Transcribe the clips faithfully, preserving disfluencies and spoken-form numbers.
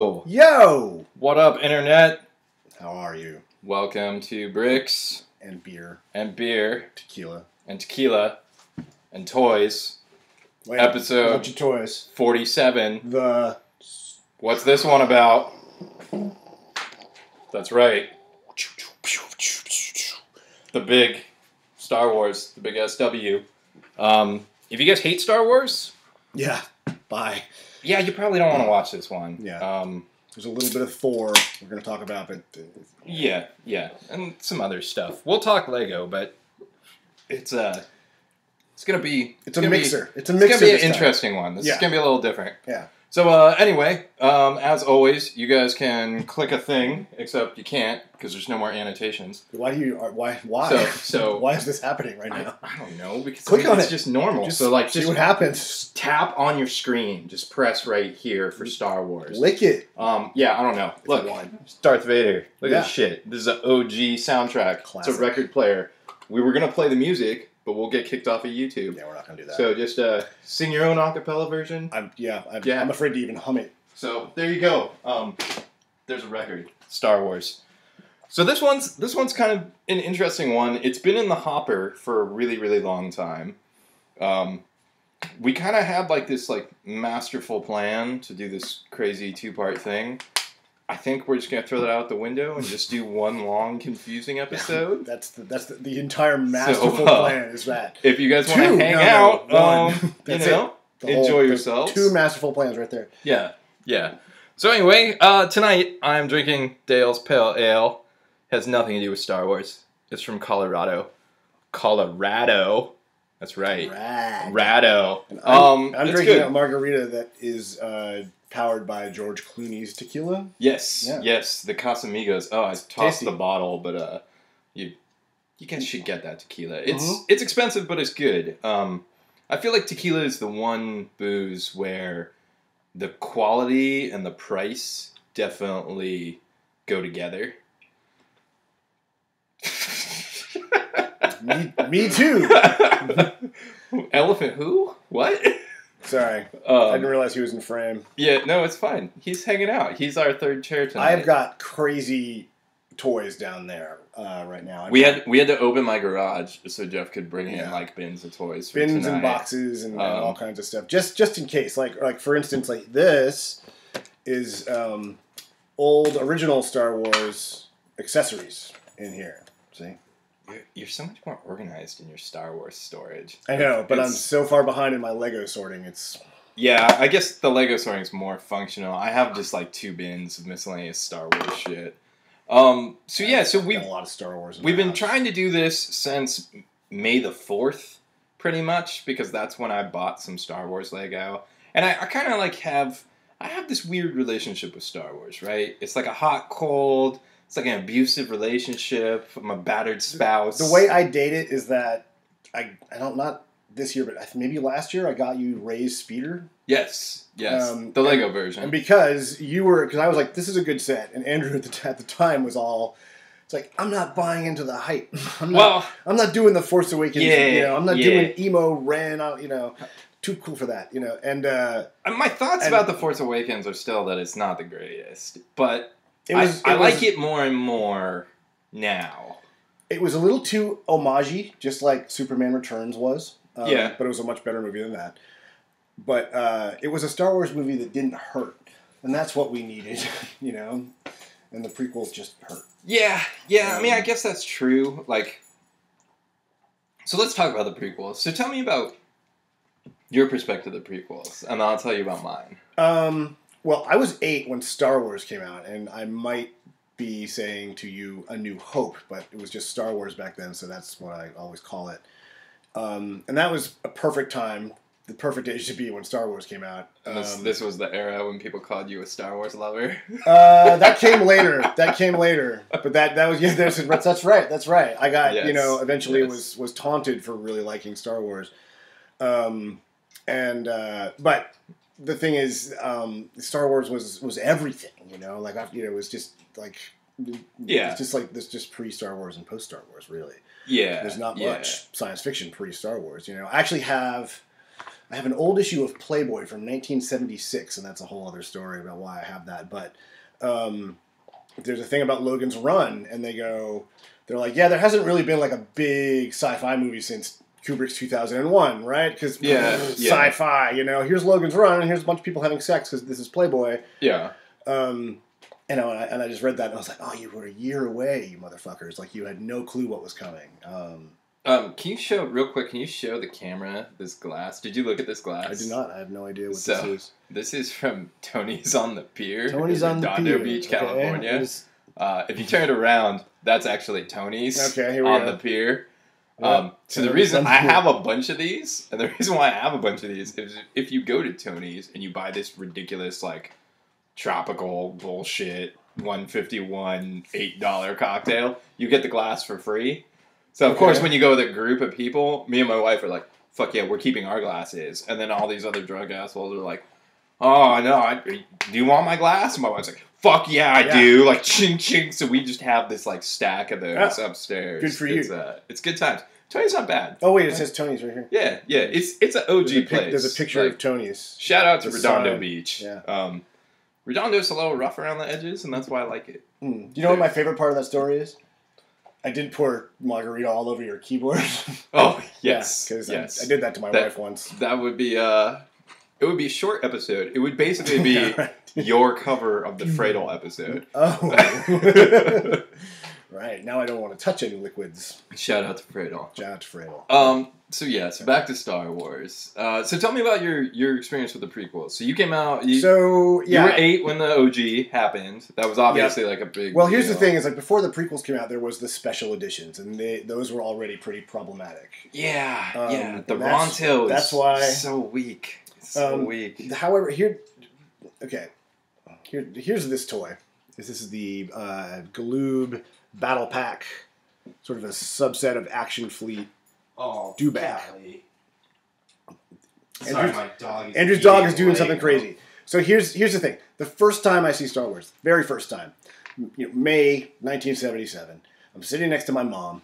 Yo! What up, Internet? How are you? Welcome to Bricks. And Beer. And Beer. Tequila. And Tequila. And Toys. Wait, episode bunch of toys. forty-seven. The... What's this one about? That's right. The big Star Wars. The big S W. Um, if you guys hate Star Wars... Yeah. Bye. Yeah, you probably don't want to watch this one. Yeah. Um, There's a little bit of Thor we're going to talk about, but... Uh, yeah, yeah. And some other stuff. We'll talk Lego, but it's uh, it's going to be... It's, it's a mixer. Be, it's a mixer. It's going to be an interesting one. This yeah. is going to be a little different. Yeah. So, uh, anyway, um, as always, you guys can click a thing, except you can't, because there's no more annotations. Why do you... Why? Why? So, so why is this happening right now? I, I don't know, because click I mean, on it's it. just normal. Just so, like, see just what happens. Tap on your screen. Just press right here for Star Wars. Lick it. Um, yeah, I don't know. It's Look, one. It's Darth Vader. Look yeah. at this shit. This is an O G soundtrack. Classic. It's a record player. We were going to play the music... But we'll get kicked off of YouTube. Yeah, we're not going to do that. So just uh, sing your own acapella version. I'm, yeah, I'm, yeah, I'm afraid to even hum it. So there you go. Um, there's a record, Star Wars. So this one's this one's kind of an interesting one. It's been in the hopper for a really, really long time. Um, we kind of had like this like masterful plan to do this crazy two-part thing. I think we're just going to throw that out the window and just do one long, confusing episode. that's the, that's the, the entire masterful so, uh, plan is that. If you guys two, want to hang no, out, no, um, you know, enjoy whole, yourselves. Two masterful plans right there. Yeah, yeah. So anyway, uh, tonight I'm drinking Dale's Pale Ale. It has nothing to do with Star Wars. It's from Colorado. Colorado. That's right. Rad. Rado. Um, I'm, I'm drinking good. a margarita that is... Uh, Powered by George Clooney's tequila. Yes, yeah. yes, the Casamigos. Oh, I tossed tasty. the bottle, but uh, you you guys should get that tequila. It's uh-huh. it's expensive, but it's good. Um, I feel like tequila is the one booze where the quality and the price definitely go together. me, me too. Elephant who? What? Sorry, um, I didn't realize he was in frame. Yeah, no, it's fine. He's hanging out. He's our third chair tonight. I've got crazy toys down there uh, right now. I've we had we had to open my garage so Jeff could bring yeah. in like bins of toys, for bins tonight. and boxes and, um, and all kinds of stuff. Just just in case, like like for instance, like this is um, old original Star Wars accessories in here. See. You're so much more organized in your Star Wars storage. I know, but it's, I'm so far behind in my Lego sorting. It's yeah, I guess the Lego sorting is more functional. I have just like two bins of miscellaneous Star Wars shit. Um, so yeah, so we've got a lot of Star Wars. We've been house. trying to do this since May the fourth, pretty much, because that's when I bought some Star Wars Lego, and I, I kind of like have I have this weird relationship with Star Wars, right? It's like a hot cold. It's like an abusive relationship. I'm a battered spouse. The way I date it is that I I don't not this year, but maybe last year I got you Ray's Speeder. Yes, yes, um, the Lego and, version. And because you were, because I was like, this is a good set, and Andrew at the, at the time was all, it's like I'm not buying into the hype. I'm not, well, I'm not doing the Force Awakens. Yeah, you know, I'm not yeah. doing emo Ren. You know. Too cool for that, you know. And uh, my thoughts and, about the Force Awakens are still that it's not the greatest, but. It was, I, it I was, like it more and more now. It was a little too homage-y, just like Superman Returns was. Um, yeah. But it was a much better movie than that. But uh, it was a Star Wars movie that didn't hurt. And that's what we needed, you know? And the prequels just hurt. Yeah, yeah. Um, I mean, I guess that's true. Like, so let's talk about the prequels. So tell me about your perspective of the prequels, and I'll tell you about mine. Um... Well, I was eight when Star Wars came out, and I might be saying to you A New Hope, but it was just Star Wars back then, so that's what I always call it. Um, and that was a perfect time, the perfect age to be when Star Wars came out. Um, this, this was the era when people called you a Star Wars lover? Uh, that came later. That came later. But that, that was, yeah, that's, that's right, that's right. I got, yes. you know, eventually yes. was, was taunted for really liking Star Wars. Um, and, uh, but... The thing is, um, Star Wars was was everything, you know. Like, you know, it was just like, yeah, it's just like this, just pre Star Wars and post Star Wars, really. Yeah, there's not yeah. much science fiction pre Star Wars, you know. I actually have I have an old issue of Playboy from nineteen seventy-six, and that's a whole other story about why I have that. But um, there's a thing about Logan's Run, and they go, they're like, yeah, there hasn't really been like a big sci-fi movie since Kubrick's two thousand one, right? Because yeah, yeah. sci-fi, you know, here's Logan's Run, and here's a bunch of people having sex because this is Playboy. Yeah. Um, you know, and I, and I just read that, and I was like, oh, you were a year away, you motherfuckers. Like, you had no clue what was coming. Um, Um, can you show, real quick, can you show the camera this glass? Did you look at this glass? I did not. I have no idea what so, this is. This is from Tony's on the Pier. Tony's on the Pier. Redondo Beach, okay. California. Just... Uh, if you turn it around, that's actually Tony's okay, here we on go. the pier. Yep. Um, so Tony's the reason I have a bunch of these, and the reason why I have a bunch of these, is if you go to Tony's and you buy this ridiculous, like, tropical bullshit one fifty-one eight dollar cocktail, you get the glass for free. So, of okay. course, when you go with a group of people, me and my wife are like, fuck yeah, we're keeping our glasses. And then all these other drug assholes are like, oh, no, I, do you want my glass? And my wife's like, fuck yeah, I yeah. do. Like, ching, ching. So we just have this, like, stack of those yeah. upstairs. Good for you. It's, uh, it's good times. Tony's not bad. Oh, wait, it says Tony's right here. Yeah, yeah. It's it's an O G there's a place. There's a picture like, of Tony's. Shout out to Redondo sign. Beach. Yeah. Um, Redondo's a little rough around the edges, and that's why I like it. Mm. You know what my favorite part of that story is? I did pour margarita all over your keyboard. Oh, yes. Because yeah, yes. I, I did that to my that, wife once. That would be, uh, it would be a short episode. It would basically be yeah, right. your cover of the Fradle episode. Oh. Right. Now I don't want to touch any liquids. Shout out to Fradle. Shout out to Fradle. Um, so, yeah. So, back to Star Wars. Uh, so, tell me about your, your experience with the prequels. So, you came out... You, so, yeah. You were eight when the O G happened. That was obviously, yeah. like, a big Well, here's deal. the thing. Is like, before the prequels came out, there was the special editions. And they, those were already pretty problematic. Yeah. Um, yeah. The Ronto is that's why, so weak. It's so um, weak. However, here... Okay. Here, here's this toy. This is the uh, Galoob... Battle Pack, sort of a subset of Action Fleet. Oh, do back. Sorry, my dog. Is Andrew's dog is doing something crazy. So here's here's the thing: the first time I see Star Wars, very first time, you know, May nineteen seventy-seven. I'm sitting next to my mom,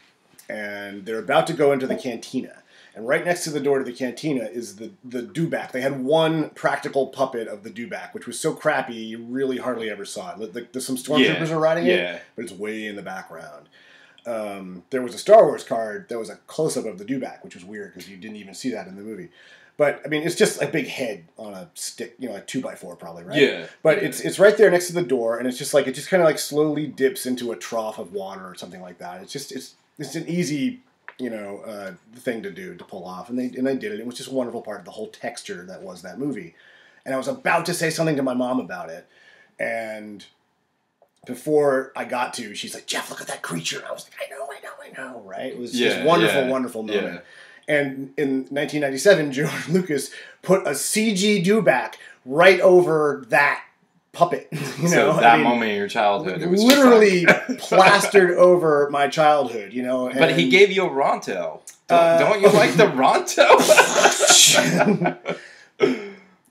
and they're about to go into the cantina. And right next to the door to the cantina is the, the dewback. They had one practical puppet of the dewback, which was so crappy you really hardly ever saw it. Like, there's some stormtroopers yeah, are riding yeah. it, but it's way in the background. Um, there was a Star Wars card that was a close-up of the dewback, which was weird because you didn't even see that in the movie. But, I mean, it's just a big head on a stick, you know, like two by four probably, right? Yeah. But yeah. it's it's right there next to the door, and it's just like, it just kind of like slowly dips into a trough of water or something like that. It's just, it's, it's an easy... you know, uh, thing to do, to pull off. And they and I did it. It was just a wonderful part of the whole texture that was that movie. And I was about to say something to my mom about it. And before I got to, she's like, Jeff, look at that creature. And I was like, I know, I know, I know, right? It was yeah, just wonderful, yeah, wonderful moment. Yeah. And in nineteen ninety-seven, George Lucas put a C G dewback right over that puppet. You know, so that I mean, moment in your childhood, it was literally like... plastered over my childhood. You know, and, but he gave you a Ronto. Don't, uh, don't you like the Ronto?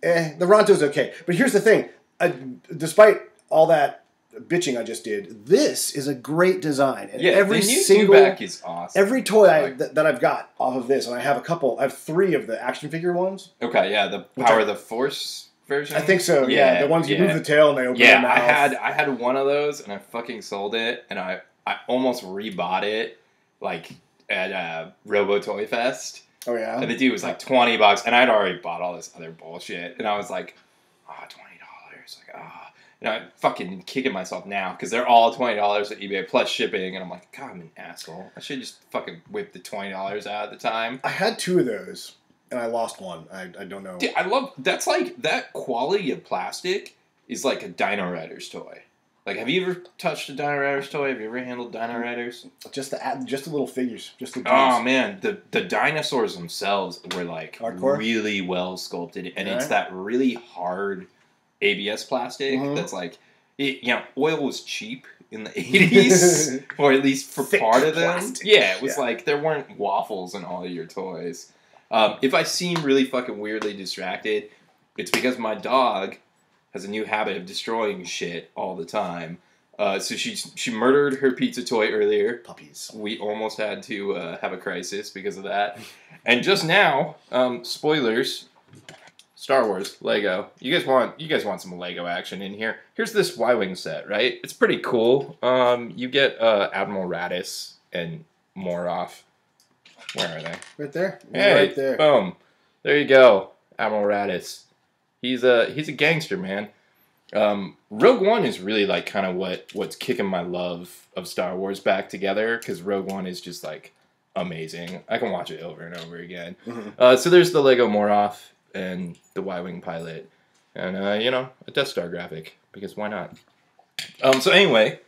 eh, the Ronto's okay, but here's the thing: I, despite all that bitching I just did, this is a great design, and yeah, every the new single dewback is awesome. Every toy I, like, th that I've got off of this, and I have a couple. I have three of the action figure ones. Okay, yeah, the Power of the Force. Version? I think so. Yeah, yeah. the ones you yeah. move the tail and they open yeah, their mouth. Yeah, I had I had one of those and I fucking sold it and I I almost rebought it like at uh, Robo Toy Fest. Oh yeah. And the dude was like twenty bucks and I'd already bought all this other bullshit and I was like, ah, oh, twenty dollars, like ah, oh. and I'm fucking kicking myself now because they're all twenty dollars at eBay plus shipping and I'm like, God, I'm an asshole. I should just fucking whip the twenty dollars out at the time. I had two of those. And I lost one. I, I don't know. Dude, I love... That's like... That quality of plastic is like a Dino Riders toy. Like, have you ever touched a Dino Riders toy? Have you ever handled Dino Riders? Just the just the little figures. Just the dudes. Oh, man. The, the dinosaurs themselves were like Hardcore? really well sculpted. And yeah. it's that really hard A B S plastic mm-hmm. that's like... It, you know, oil was cheap in the eighties. Or at least for Thick part of them. Plastic. Yeah, it was yeah. like there weren't waffles in all of your toys. Um, if I seem really fucking weirdly distracted, it's because my dog has a new habit of destroying shit all the time. Uh, so she she murdered her pizza toy earlier. Puppies. We almost had to uh, have a crisis because of that. And just now, um, spoilers, Star Wars, Lego. You guys want you guys want some Lego action in here. Here's this Y-Wing set, right? It's pretty cool. Um, you get uh, Admiral Raddus and Moroff. Where are they? Right there. Hey, right there. Boom. There you go, Admiral Raddus. He's a he's a gangster, man. Um, Rogue One is really like kind of what what's kicking my love of Star Wars back together, because Rogue One is just like amazing. I can watch it over and over again. Mm-hmm. uh, so there's the Lego Moroff and the Y-Wing pilot, and, uh, you know, a Death Star graphic, because why not? Um, so anyway,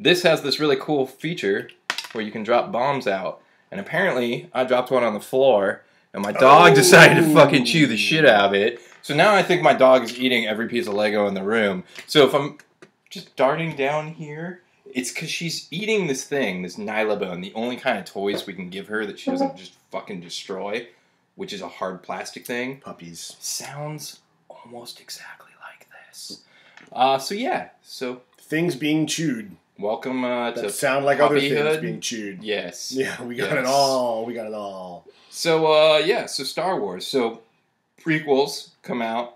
this has this really cool feature where you can drop bombs out, and apparently I dropped one on the floor, and my dog oh. decided to fucking chew the shit out of it, so now I think my dog is eating every piece of Lego in the room. So if I'm just darting down here, it's because she's eating this thing, this Nyla Bone, the only kind of toys we can give her that she doesn't just fucking destroy, which is a hard plastic thing. Puppies. Sounds almost exactly like this. Uh, so yeah, so things being chewed. Welcome uh, to sound like other things being chewed. Yes. Yeah, we got yes. it all. We got it all. So uh, yeah, so Star Wars. So prequels come out.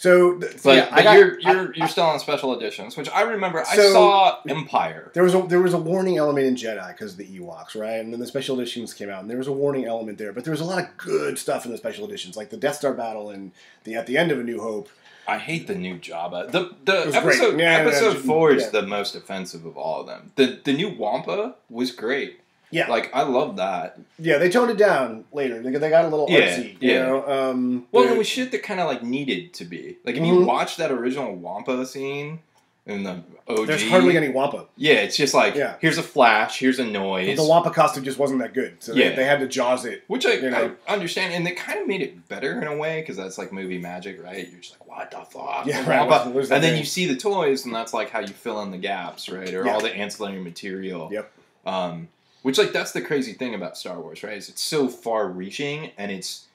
So, th but, yeah, but I got, you're you're I, you're still on special editions, which I remember. So I saw Empire. There was a there was a warning element in Jedi because of the Ewoks, right? And then the special editions came out, and there was a warning element there. But there was a lot of good stuff in the special editions, like the Death Star battle and the at the end of A New Hope. I hate the new Jabba. The the episode yeah, episode yeah, four yeah. is the most offensive of all of them. The the new Wampa was great. Yeah, like I love that. Yeah, they toned it down later. They, they got a little artsy, yeah, yeah. you know. Um, well, it was shit that kind of like needed to be. Like if mm -hmm. you watch that original Wampa scene in the O G, there's hardly any Wampa. Yeah, it's just like yeah. here's a flash, here's a noise. But the Wampa costume just wasn't that good, so yeah. they, they had to Jaws it, which I, you know? I understand, and they kind of made it better in a way because that's like movie magic, right? You're just like, what the fuck? Yeah, the Wampa. Right, and then thing. you see the toys, and that's like how you fill in the gaps, right? Or yeah. all the ancillary material. Yep. Um, Which, like, that's the crazy thing about Star Wars, right? Is it's so far-reaching, and it's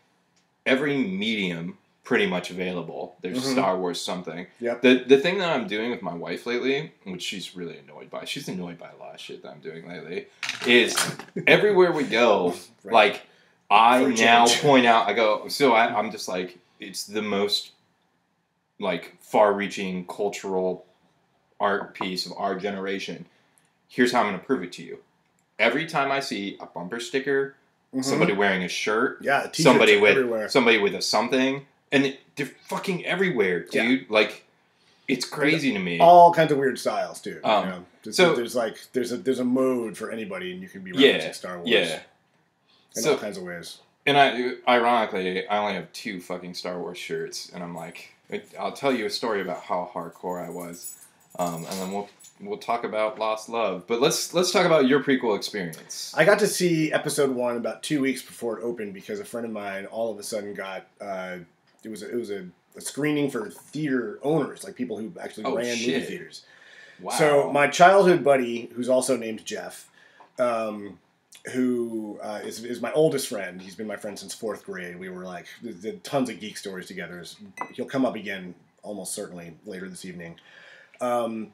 every medium pretty much available. There's mm-hmm. Star Wars something. Yep. The, the thing that I'm doing with my wife lately, which she's really annoyed by, she's annoyed by a lot of shit that I'm doing lately, is everywhere we go, right. like, I now point out, I go, so I, I'm just like, it's the most, like, far-reaching cultural art piece of our generation. Here's how I'm going to prove it to you. Every time I see a bumper sticker, mm-hmm. somebody wearing a shirt, yeah, a somebody with everywhere. somebody with a something, and they're fucking everywhere, dude. Yeah. Like, it's crazy yeah. to me. All kinds of weird styles, too. Um, you know? there's, so there's like there's a there's a mode for anybody, and you can be referencing yeah, Star Wars, yeah, in so, all kinds of ways. And I, ironically, I only have two fucking Star Wars shirts, and I'm like, I'll tell you a story about how hardcore I was, um, and then we'll. We'll talk about Lost Love, but let's let's talk about your prequel experience. I got to see episode one about two weeks before it opened because a friend of mine all of a sudden got uh, it was a, it was a, a screening for theater owners, like people who actually oh, ran shit. movie theaters. Wow! So my childhood buddy, who's also named Jeff, um, who uh, is is my oldest friend. He's been my friend since fourth grade. We were like did tons of geek stories together. He'll come up again almost certainly later this evening. Um,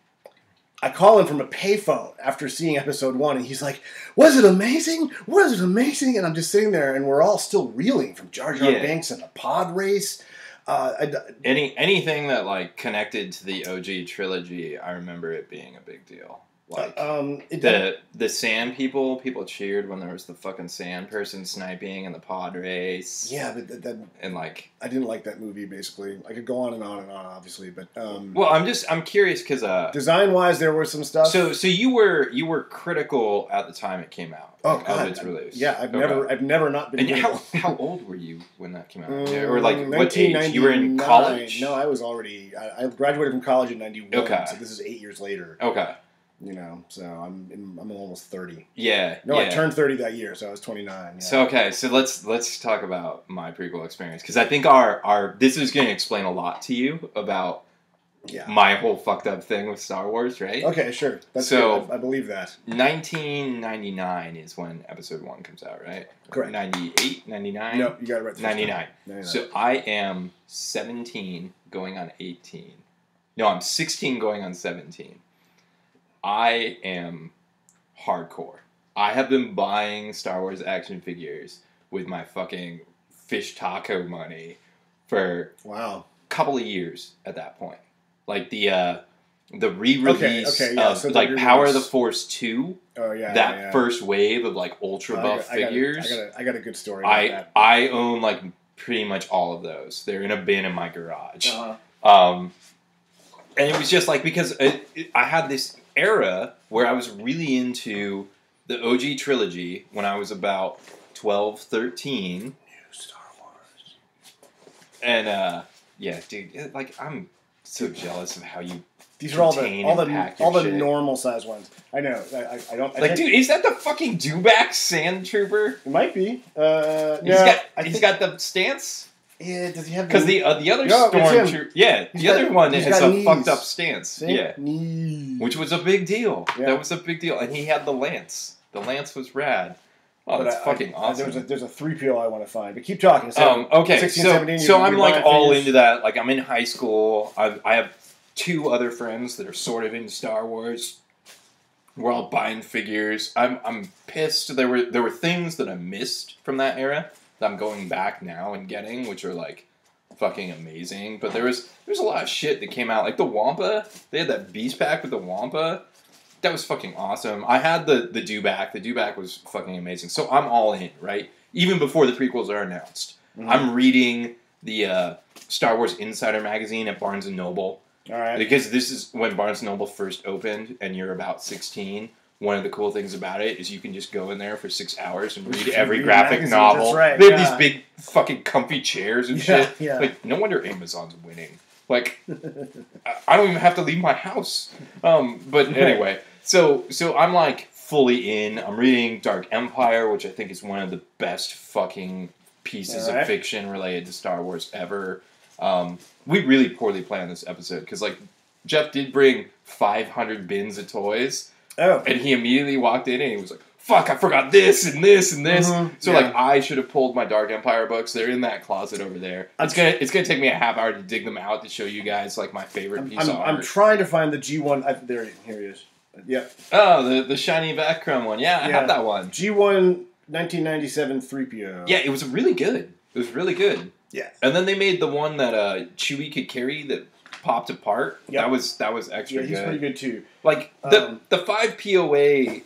I call him from a payphone after seeing episode one, and he's like, was it amazing? Was it amazing? And I'm just sitting there, and we're all still reeling from Jar Jar yeah. Binks and the pod race. Uh, I, Any Anything that, like, connected to the O G trilogy, I remember it being a big deal. Like, uh, um, it the, the sand people, people cheered when there was the fucking sand person sniping and the pod race. Yeah, but that, that... And, like... I didn't like that movie, basically. I could go on and on and on, obviously, but... Um, well, I'm just... I'm curious, because... Uh, design-wise, there were some stuff... So so you were you were critical at the time it came out. Oh, like, God. Of its release. I, yeah, I've okay. never I've never not been... And how, how old were you when that came out? Um, yeah, or, like, what age? You were in college? No, I was already... I, I graduated from college in ninety-one, okay. so this is eight years later. Okay. You know, so I'm in, I'm almost thirty. Yeah. No, yeah. I turned thirty that year, so I was twenty-nine. Yeah. So okay, so let's let's talk about my prequel experience because I think our our this is going to explain a lot to you about yeah. my whole fucked up thing with Star Wars, right? Okay, sure. That's so good. I, I believe that. nineteen ninety-nine is when episode one comes out, right? Correct. ninety-eight, ninety-nine. No, you got it right. ninety-nine. ninety-nine. So I am seventeen going on eighteen. No, I'm sixteen going on seventeen. I am hardcore. I have been buying Star Wars action figures with my fucking fish taco money for wow a couple of years at that point. Like the uh, the re-release okay, okay, yeah. of so like Power of the Force two. Oh yeah, that yeah, yeah. first wave of like ultra buff uh, I got, figures. I got, I, got a, I got a good story. About I that. I own like pretty much all of those. They're in a bin in my garage. Uh-huh. Um, and it was just like because it, it, I had this era where I was really into the O G trilogy when I was about twelve, thirteen. New Star Wars. And uh, yeah, dude, like I'm so jealous of how you. These are all the all the all the shit. normal size ones. I know. I, I, I don't I like, think, dude. Is that the fucking Dewback Sand Trooper? It might be. Uh, he's no, got I he's think, got the stance. Yeah. Does he have? Because the uh, the other no, stormtrooper. Yeah. He's the got, other one has a knees. fucked up stance. Same yeah. Knees. Which was a big deal. Yeah. That was a big deal, and he had the lance. The lance was rad. Oh, but that's I, fucking I, awesome. There's a, there's a three P O I want to find, but keep talking. So um, okay. sixteen, so seventeen, so I'm like all into that. Like I'm in high school. I've, I have. two other friends that are sort of into Star Wars. We're all buying figures. I'm I'm pissed. There were there were things that I missed from that era that I'm going back now and getting, which are like fucking amazing. But there was there's a lot of shit that came out. Like the Wampa. They had that beast pack with the Wampa. That was fucking awesome. I had the the Dewback. The Dewback was fucking amazing. So I'm all in, right? Even before the prequels are announced. Mm-hmm. I'm reading the uh, Star Wars Insider magazine at Barnes and Noble. All right. Because this is when Barnes and Noble first opened, and you're about sixteen. One of the cool things about it is you can just go in there for six hours and read every read graphic magazine, novel. That's right, they have yeah. these big fucking comfy chairs and yeah, shit. Yeah. Like, no wonder Amazon's winning. Like, I don't even have to leave my house. Um, but anyway, so so I'm like fully in. I'm reading Dark Empire, which I think is one of the best fucking pieces right. of fiction related to Star Wars ever. Um, we really poorly planned this episode because, like, Jeff did bring five hundred bins of toys. Oh. And he immediately walked in and he was like, fuck, I forgot this and this and this. Mm-hmm. So, yeah. like, I should have pulled my Dark Empire books. They're in that closet over there. It's going to it's gonna take me a half hour to dig them out to show you guys, like, my favorite I'm, piece I'm, of art. I'm trying to find the G one. I, there, here he is. Yep. Oh, the, the shiny Vacrum one. Yeah, I yeah. had that one. G one nineteen ninety-seven three P O. Yeah, it was really good. It was really good. Yeah, and then they made the one that uh, Chewie could carry that popped apart. Yep. That was that was extra yeah, he's good. Pretty good too. Like the um, the five P O A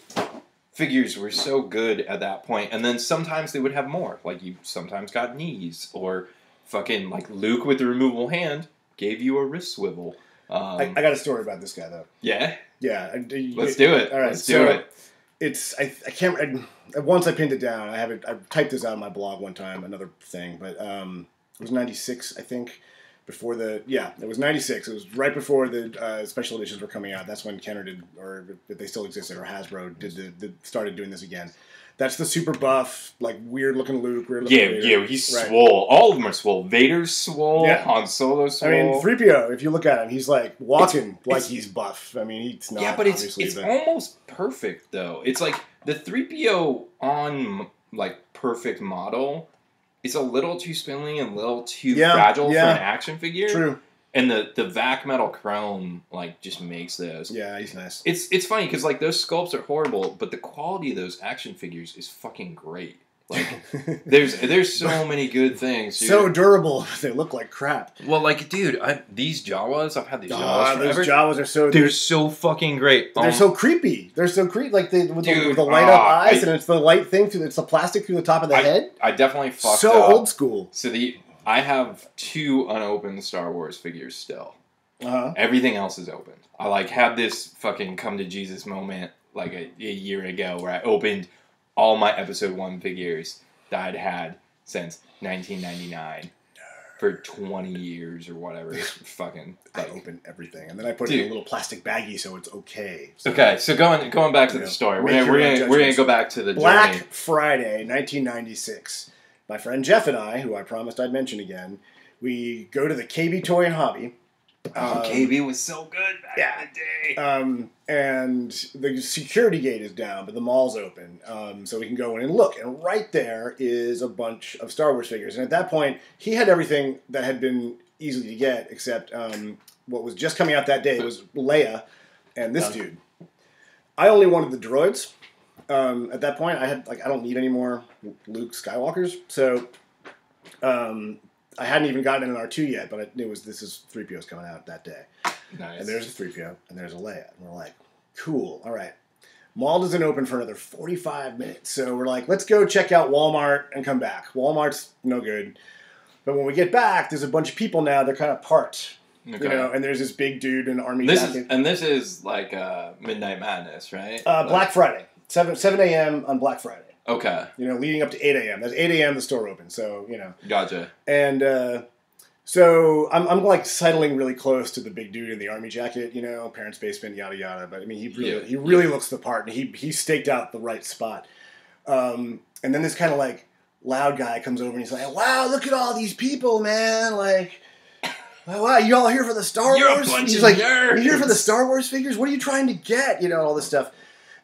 figures were so good at that point, and then sometimes they would have more. Like you sometimes got knees or fucking like Luke with the removable hand gave you a wrist swivel. Um, I, I got a story about this guy though. Yeah, yeah. I, I, Let's do it. All right, let's so do it. It's I I can't I, once I pinned it down. I have it. I typed this out on my blog one time. Another thing, but. Um, It was ninety-six, I think, before the... Yeah, it was ninety-six. It was right before the uh, special editions were coming out. That's when Kenner did, or if they still existed, or Hasbro did, did, did started doing this again. That's the super buff, like, weird-looking Luke, weird-looking Yeah, Vader. yeah, he's right. swole. All of them are swole. Vader's swole, yeah. Han Solo's swole. I mean, three P O, if you look at him, he's, like, walking it's, like it's, he's buff. I mean, he's not, Yeah, but it's, it's but... almost perfect, though. It's, like, the three P O on, like, perfect model... It's a little too spindly and a little too yeah, fragile yeah. for an action figure. True. And the, the Vac Metal Chrome, like, just makes those. Yeah, he's nice. It's it's funny, because, like, those sculpts are horrible, but the quality of those action figures is fucking great. Like, there's there's so many good things, dude. So durable. They look like crap. Well, like, dude, I, these Jawas, I've had these oh, Jawas forever. Those Jawas are so... They're, they're so fucking great. They're um, so creepy. They're so creepy. Like, they, with, dude, the, with the light-up uh, eyes, I, and it's the light thing through... It's the plastic through the top of the I, head. I definitely fucked so up. So old school. So the I have two unopened Star Wars figures still. Uh-huh. Everything else is opened. I, like, had this fucking come-to-Jesus moment, like, a, a year ago where I opened... all my episode one figures that I'd had since nineteen ninety-nine for twenty years or whatever. Fucking. Like, I opened everything. And then I put dude. it in a little plastic baggie so it's okay. So okay, so going going back to know, the story. We're going we're we're to go back to the Black journey. Friday, nineteen ninety-six. My friend Jeff and I, who I promised I'd mention again, we go to the K B Toy and Hobby. Um, oh, K B was so good back yeah. in the day. Um, and the security gate is down, but the mall's open. Um, so we can go in and look. And right there is a bunch of Star Wars figures. And at that point, he had everything that had been easy to get, except um, what was just coming out that day was Leia and this um, dude. I only wanted the droids. Um, at that point, I had like I don't need any more Luke Skywalkers. So... Um, I hadn't even gotten an R two yet, but it was this is three P O's coming out that day. Nice. And there's a three P O, and there's a Leia. And we're like, cool, all right. Mall doesn't open for another forty-five minutes. So we're like, let's go check out Walmart and come back. Walmart's no good. But when we get back, there's a bunch of people now. They're kind of parked. Okay. You know, and there's this big dude in army this jacket. Is, and this is like uh, Midnight Madness, right? Uh, like, Black Friday. seven a.m. on Black Friday. Okay. You know, leading up to eight a.m. That's eight a.m. the store opens, so, you know. Gotcha. And uh, so I'm, I'm, like, sidling really close to the big dude in the army jacket, you know, parents' basement, yada, yada. But, I mean, he really, yeah. he really yeah. looks the part, and he, he staked out the right spot. Um, and then this kind of, like, loud guy comes over, and he's like, wow, look at all these people, man. Like, oh, wow, you all here for the Star You're Wars? You're a bunch he's of like, nerds. You here for the Star Wars figures? What are you trying to get? You know, all this stuff.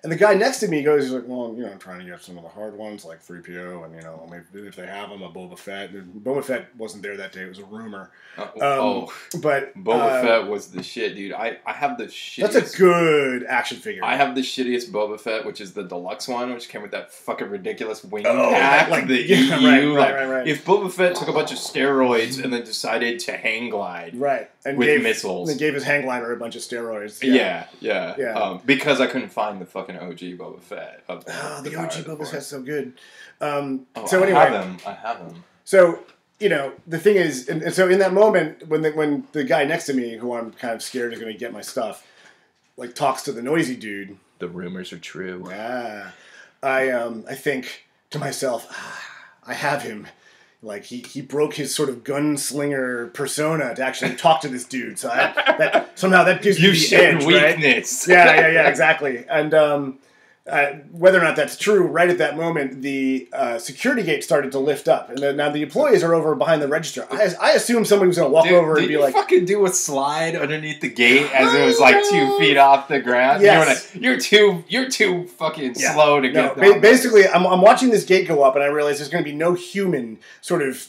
And the guy next to me goes, he's like, well, you know, I'm trying to get some of the hard ones, like three P O, and, you know, maybe if they have them, a Boba Fett. Boba Fett wasn't there that day. It was a rumor. Uh, um, oh, but Boba uh, Fett was the shit, dude. I, I have the shittiest. That's a good action figure. I have the shittiest Boba Fett, which is the deluxe one, which came with that fucking ridiculous wing oh, pack. Like, the yeah, E U. Right, like, right, right, right. If Boba Fett took a bunch of steroids and then decided to hang glide right. and with gave, missiles. And gave his hang glider a bunch of steroids. Yeah, yeah. yeah. yeah. Um, because I couldn't find the fucking O G Boba Fett. Of the, oh, the, the O G Boba Fett's so good. Um, oh, so anyway, I have him. I have him. So, you know, the thing is, and, and so in that moment, when the, when the guy next to me, who I'm kind of scared is going to get my stuff, like talks to the noisy dude. The rumors are true. Yeah. I, um, I think to myself, ah, I have him. Like, he, he broke his sort of gunslinger persona to actually talk to this dude. So I, that, somehow that gives you me the edge, weakness. Right? Yeah, yeah, yeah, exactly. And um, uh, whether or not that's true, right at that moment, the uh, security gate started to lift up. And then, now the employees are over behind the register. I, I assume somebody was going to walk Dude, over and be like... Did you fucking do a slide underneath the gate as it was like two feet off the ground? Yes. You know, you're, too, you're too fucking yeah. slow to no, get ba down. Basically, I'm, I'm watching this gate go up and I realize there's going to be no human sort of,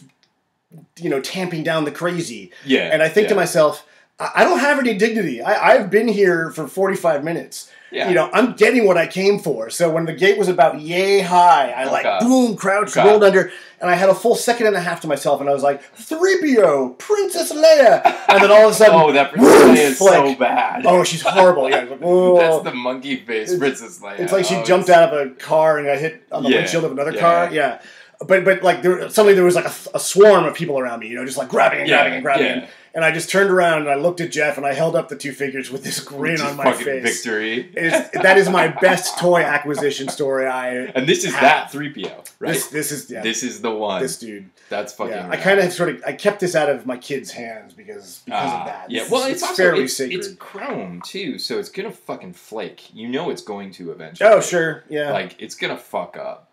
you know, tamping down the crazy. Yeah. And I think yeah. to myself... I don't have any dignity. I, I've been here for forty-five minutes. Yeah. You know, I'm getting what I came for. So when the gate was about yay high, I oh, like, God. boom, crouched, God. rolled under. And I had a full second and a half to myself. And I was like, three P O, Princess Leia. And then all of a sudden, oh, that Princess Leia is like, so bad. Oh, she's horrible. Yeah, like, oh. That's the monkey face Princess Leia. It's like she oh, jumped out of a car and got hit on the yeah, windshield of another yeah, car. Yeah. yeah. But, but like, there, suddenly there was, like, a, a swarm of people around me, you know, just, like, grabbing and yeah, grabbing and grabbing. Yeah. And, and I just turned around and I looked at Jeff and I held up the two figures with this grin Which on my face. Victory. It's, that is my best toy acquisition story I And this is have. that three P O, right? This, this is, yeah. This is the one. This dude. That's fucking yeah. I kind of sort of, I kept this out of my kids' hands because, because uh, of that. Yeah, well, it's, it's also, fairly it's, sacred. It's chrome, too, so it's gonna fucking flake. You know it's going to eventually. Oh, sure, yeah. Like, it's gonna fuck up.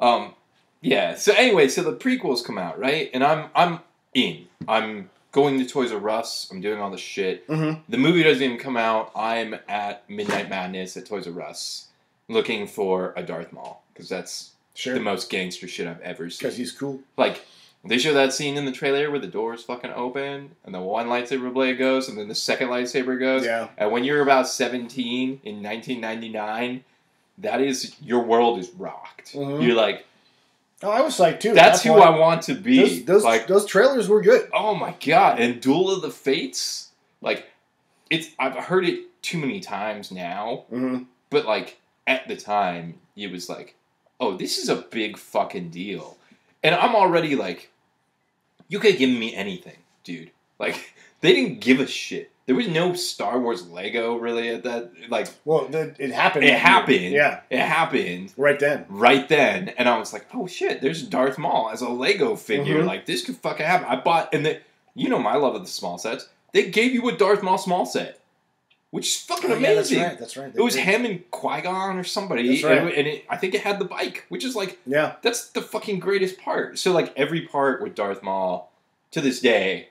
Um... Yeah, so anyway, so the prequels come out, right? And I'm I'm in. I'm going to Toys R Us. I'm doing all this shit. Mm-hmm. The movie doesn't even come out. I'm at Midnight Madness at Toys R Us looking for a Darth Maul. Because that's sure. the most gangster shit I've ever seen. Because he's cool. Like, they show that scene in the trailer where the door's fucking open, and the one lightsaber blade goes, and then the second lightsaber goes. Yeah. And when you're about seventeen in nineteen ninety-nine, that is, your world is rocked. Mm-hmm. You're like... Oh, I was like, too. That's, that's who I want to be. Those, those, like, those trailers were good. Oh, my God. And Duel of the Fates? Like, it's I've heard it too many times now. Mm-hmm. But, like, at the time, it was like, oh, this is a big fucking deal. And I'm already like, you could give me anything, dude. Like, they didn't give a shit. There was no Star Wars Lego really at that. Like, well, the, it happened. It happened. Yeah, it happened right then. Right then, and I was like, "Oh shit!" There's Darth Maul as a Lego figure. Mm-hmm. Like, this could fucking happen. I bought, and they, you know, my love of the small sets. They gave you a Darth Maul small set, which is fucking oh, amazing. Yeah, that's right. That's right. They it was did. him and Qui-Gon or somebody. That's right. And, it, and it, I think it had the bike, which is like, yeah, that's the fucking greatest part. So like every part with Darth Maul to this day,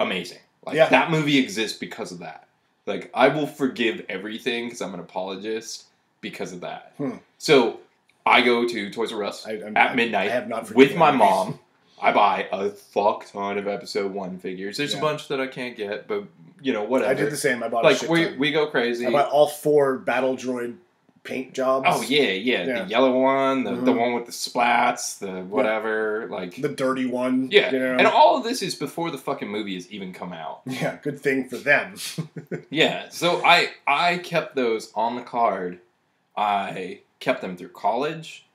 amazing. Like, yeah. that movie exists because of that. Like, I will forgive everything because I'm an apologist because of that. Hmm. So, I go to Toys R Us I, at midnight I have not with my movies. mom. I buy a fuck ton of Episode one figures. There's yeah. a bunch that I can't get, but, you know, whatever. I did the same. I bought like, a shit ton. We, we go crazy. I bought all four Battle Droid paint jobs. Oh, yeah, yeah. yeah. The yellow one, the, mm-hmm. the one with the splats, the whatever. Yeah. like The dirty one. Yeah. You know? And all of this is before the fucking movie has even come out. Yeah, good thing for them. yeah, so I, I kept those on the card. I kept them through college.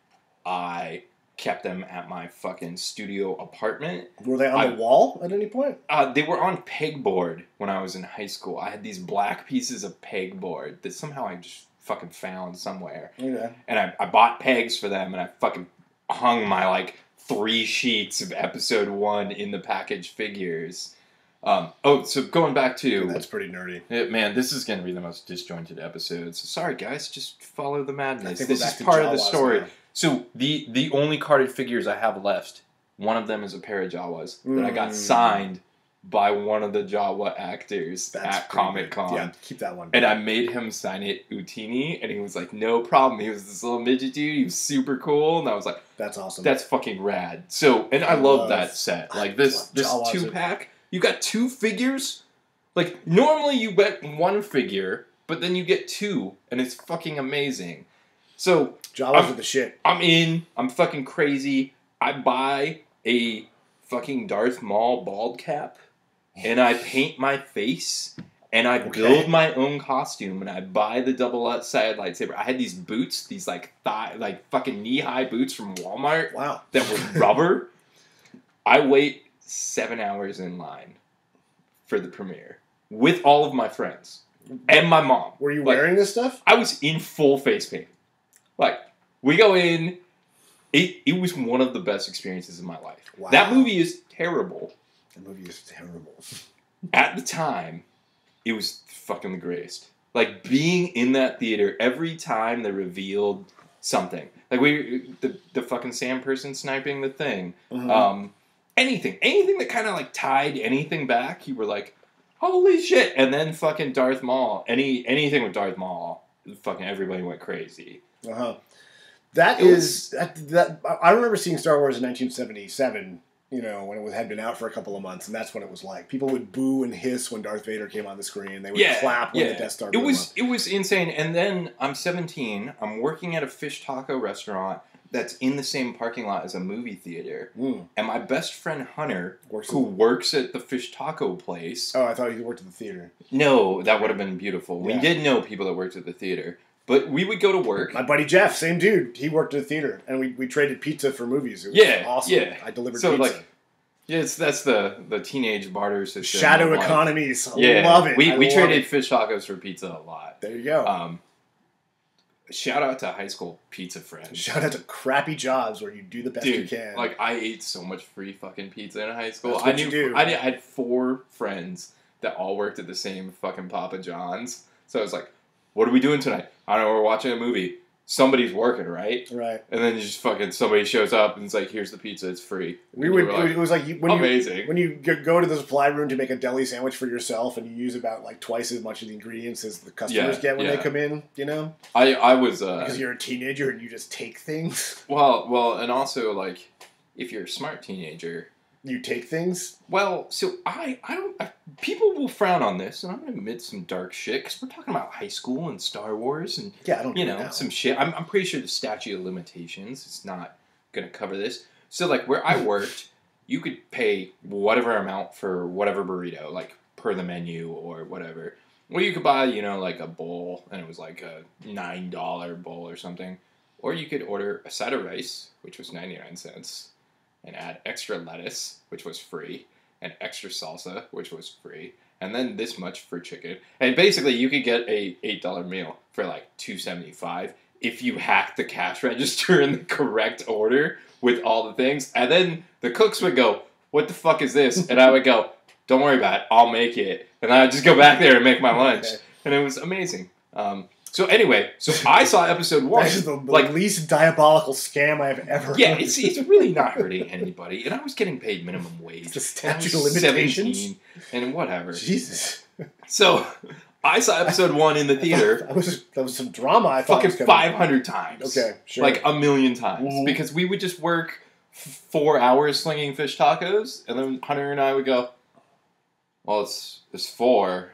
I... kept them at my fucking studio apartment. Were they on I, the wall at any point? Uh, they were on pegboard when I was in high school. I had these black pieces of pegboard that somehow I just fucking found somewhere. Yeah. And I, I bought pegs for them, and I fucking hung my, like, three sheets of episode one in the package figures. Um, oh, so going back to... That's pretty nerdy. It, man, this is going to be the most disjointed episode. So sorry, guys. Just follow the madness. This is part Jawas of the story. Now. So, the, the only carded figures I have left, one of them is a pair of Jawas that mm. I got signed by one of the Jawa actors That's at Comic-Con. Yeah, keep that one. And I made him sign it Utini, and he was like, no problem. He was this little midget dude. He was super cool. And I was like... That's awesome. That's fucking rad. So, and I, I love, love that set. Like, this, this two-pack, you got two figures? Like, normally you get one figure, but then you get two, and it's fucking amazing. So... Jawas are the shit. I'm in. I'm fucking crazy. I buy a fucking Darth Maul bald cap, and I paint my face, and I okay. build my own costume, and I buy the double-sided lightsaber. I had these boots, these like thigh, like fucking knee-high boots from Walmart. Wow. That were rubber. I wait seven hours in line for the premiere with all of my friends and my mom. Were you like, wearing this stuff? I was in full face paint. Like, we go in, it, it was one of the best experiences of my life. Wow. That movie is terrible. That movie is terrible. At the time, it was fucking the greatest. Like, being in that theater, every time they revealed something. Like, we the, the fucking sand person sniping the thing. Mm-hmm. Um, anything. Anything that kind of, like, tied anything back, you were like, holy shit. And then fucking Darth Maul. Any Anything with Darth Maul, fucking everybody went crazy. Uh huh. That it is that, that. I remember seeing Star Wars in nineteen seventy-seven. You know, when it was, had been out for a couple of months, and that's what it was like. People would boo and hiss when Darth Vader came on the screen. They would yeah, clap when yeah. the Death Star. It was up. It was insane. And then I'm seventeen. I'm working at a fish taco restaurant that's in the same parking lot as a movie theater. Mm. And my best friend Hunter, works who works at the fish taco place. Oh, I thought he worked at the theater. No, that would have been beautiful. Yeah. We did know people that worked at the theater. But we would go to work. My buddy Jeff, same dude. He worked at a theater, and we, we traded pizza for movies. It was yeah, awesome. Yeah. I delivered so pizza. Like, yeah, it's, that's the, the teenage barter system. Shadow economies. I yeah. love it. We, I we love traded it. fish tacos for pizza a lot. There you go. Um, shout out to high school pizza friends. Shout out to crappy jobs where you do the best dude, you can. Like, I ate so much free fucking pizza in high school. That's what I knew, you do. I, did, I had four friends that all worked at the same fucking Papa John's. So I was like, what are we doing tonight? I don't know, we're watching a movie. Somebody's working, right? Right. And then you just fucking, somebody shows up and it's like, here's the pizza, it's free. We would, like, it was like, when amazing. You, when you go to the supply room to make a deli sandwich for yourself and you use about like twice as much of the ingredients as the customers yeah, get when yeah. they come in, you know? I, I was, uh... Because you're a teenager and you just take things. Well, well, and also like, if you're a smart teenager... You take things? Well, so I, I don't, I, people will frown on this, and I'm going to admit some dark shit, because we're talking about high school and Star Wars and, yeah, I don't you know, know, some shit. I'm, I'm pretty sure the statute of limitations is not going to cover this. So, like, where I worked, you could pay whatever amount for whatever burrito, like, per the menu or whatever. Or you could buy, you know, like, a bowl, and it was like a nine dollar bowl or something. Or you could order a side of rice, which was ninety-nine cents. And add extra lettuce, which was free, and extra salsa, which was free, and then this much for chicken. And basically, you could get a eight dollar meal for like two seventy-five if you hacked the cash register in the correct order with all the things. And then the cooks would go, "What the fuck is this?" And I would go, "Don't worry about it. I'll make it." And I would just go back there and make my lunch, okay. and it was amazing. Um, So anyway, so I saw episode one. That is the like, least diabolical scam I have ever yeah, heard. Yeah, it's, it's really not hurting anybody. And I was getting paid minimum wage. It's a statute of limitations. seventeen and whatever. Jesus. So I saw episode I, one in the theater. That was, that was some drama I thought fucking five hundred times. Okay, sure. Like a million times. Mm-hmm. Because we would just work four hours slinging fish tacos. And then Hunter and I would go, well, it's, it's four.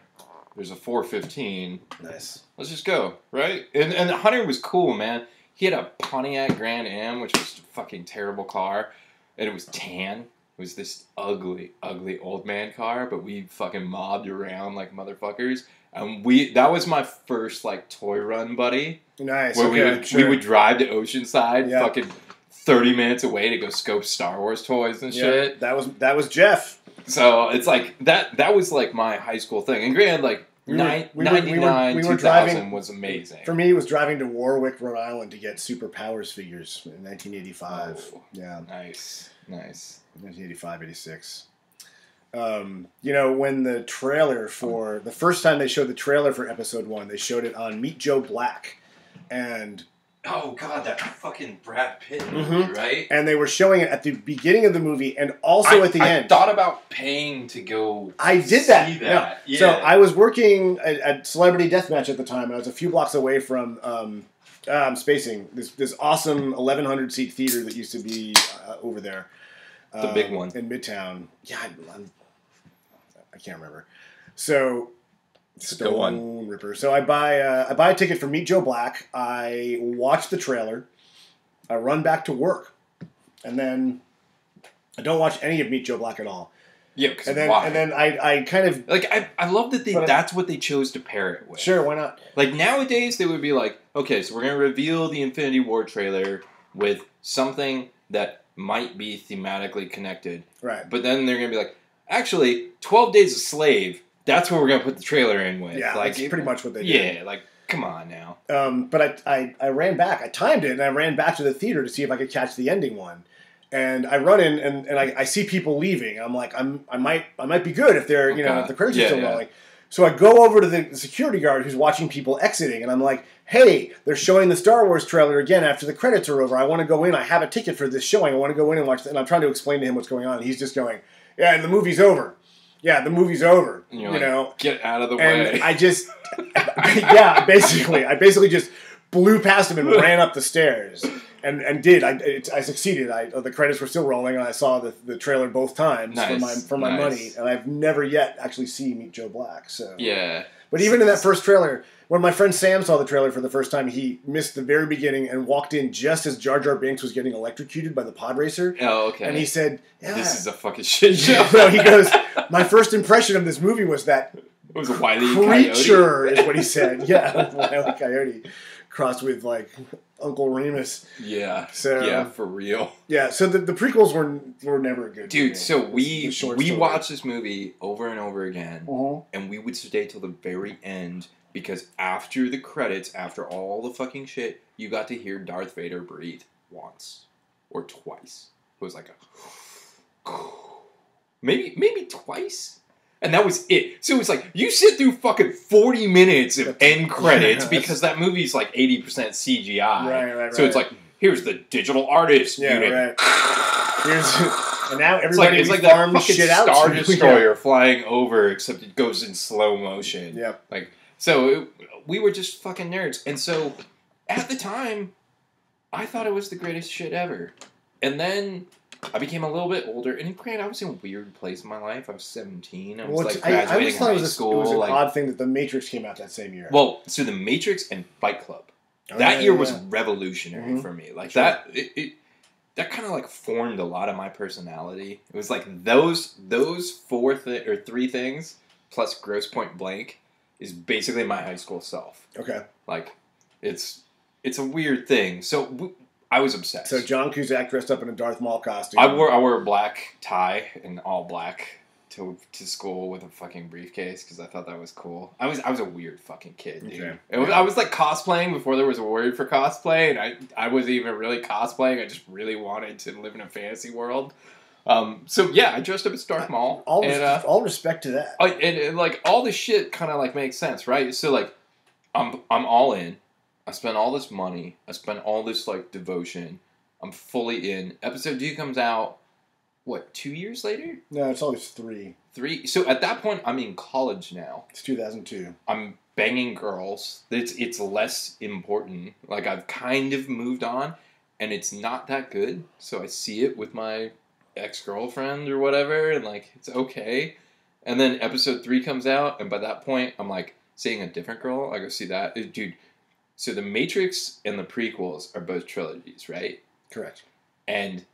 There's a four fifteen. Nice. Let's just go, right? And and Hunter was cool, man. He had a Pontiac Grand Am, which was a fucking terrible car, and it was tan. It was this ugly, ugly old man car, but we fucking mobbed around like motherfuckers. And we that was my first like toy run, buddy. Nice. Where okay, we would sure. we would drive to Oceanside, yep. fucking thirty minutes away to go scope Star Wars toys and yep. shit. That was that was Jeff. So it's like that that was like my high school thing. And granted, like we ninety-nine, we were, we were, we were two thousand driving, was amazing. For me, it was driving to Warwick, Rhode Island to get Super Powers figures in nineteen eighty-five. Oh, yeah. Nice. Nice. nineteen eighty-five, eighty-six. Um, you know, when the trailer for... The first time they showed the trailer for Episode one, they showed it on Meet Joe Black. And... Oh, God, that fucking Brad Pitt movie, mm-hmm. right? And they were showing it at the beginning of the movie and also I, at the I end. I thought about paying to go I did that. see that. Yeah. Yeah. So I was working at, at Celebrity Deathmatch at the time, and I was a few blocks away from... Um, uh, I'm spacing. This, this awesome eleven hundred seat theater that used to be uh, over there. Um, the big one. In Midtown. Yeah, I, I'm, I can't remember. So... Stone Ripper. So I buy uh, I buy a ticket for Meet Joe Black. I watch the trailer. I run back to work, and then I don't watch any of Meet Joe Black at all. Yeah, and then why? and then I, I kind of like I I love that they that's I, what they chose to pair it with. Sure, why not? Like nowadays they would be like, okay, so we're gonna reveal the Infinity War trailer with something that might be thematically connected, right? But then they're gonna be like, actually, twelve Days a Slave. That's what we're going to put the trailer in with. Yeah, like, that's pretty much what they did. Yeah, like, come on now. Um, but I, I, I ran back. I timed it, and I ran back to the theater to see if I could catch the ending one. And I run in, and, and I, I see people leaving. I'm like, I'm, I might I might be good if they're, you okay. know, if the credits yeah, are still yeah. rolling. So I go over to the security guard who's watching people exiting, and I'm like, hey, they're showing the Star Wars trailer again after the credits are over. I want to go in. I have a ticket for this showing. I want to go in and watch this. And I'm trying to explain to him what's going on, and he's just going, yeah, and the movie's over. Yeah, the movie's over. You're you like, know, get out of the and way. I just, yeah, basically, I basically just blew past him and ran up the stairs, and and did. I it, I succeeded. I the credits were still rolling, and I saw the the trailer both times nice, for my for my nice. money. And I've never yet actually seen Meet Joe Black. So yeah, but even in that first trailer, when my friend Sam saw the trailer for the first time, he missed the very beginning and walked in just as Jar Jar Binks was getting electrocuted by the pod racer. Oh, okay. And he said, yeah. This is a fucking shit show. So he goes, my first impression of this movie was that it was a Wile E. Coyote. Creature is what he said. Yeah, Wile E. Coyote crossed with, like, Uncle Remus. Yeah. So yeah, for real. Yeah, so the, the prequels were were never good. Dude, so we we watched this movie over and over again, uh-huh. and we would stay till the very end. Because after the credits, after all the fucking shit, you got to hear Darth Vader breathe once or twice. It was like a... Maybe maybe twice? And that was it. So it was like, you sit through fucking forty minutes of end credits yeah, because that movie's like eighty percent C G I. Right, right, right. So it's like, here's the digital artist yeah, unit. Right. Here's... And now everybody it's like, it's like that fucking shit out Star Destroyer yeah. flying over, except it goes in slow motion. Yeah. Like... So, it, we were just fucking nerds. And so, at the time, I thought it was the greatest shit ever. And then, I became a little bit older. And granted, I was in a weird place in my life. I was seventeen. I was, well, like, graduating I, I always thought high it was school. A, it was an like, odd thing that The Matrix came out that same year. Well, so The Matrix and Fight Club. Oh, that yeah, year yeah. was revolutionary mm-hmm. for me. Like, sure. that... It, it, that kind of like formed a lot of my personality. It was like, those, those four th- or three things, plus Gross Point Blank... is basically my high school self. Okay. Like, it's it's a weird thing. So, w- I was obsessed. So, John Cusack dressed up in a Darth Maul costume. I wore I wore a black tie and all black to to school with a fucking briefcase because I thought that was cool. I was I was a weird fucking kid, dude. Okay. It was, yeah. I was like cosplaying before there was a word for cosplay, and I, I wasn't even really cosplaying. I just really wanted to live in a fantasy world. Um, so yeah, I dressed up as Darth Maul. All, and, uh, all respect to that. I, and, and like all this shit kind of like makes sense, right? So like, I'm I'm all in. I spent all this money. I spent all this like devotion. I'm fully in. Episode two comes out. What, two years later? No, it's always three. Three. So at that point, I'm in college now. It's two thousand two. I'm banging girls. It's it's less important. Like I've kind of moved on, and it's not that good. So I see it with my ex-girlfriend or whatever, and like it's okay. And then episode three comes out, and by that point I'm like, seeing a different girl, I go see that. Dude, so The Matrix and the prequels are both trilogies, right? Correct. And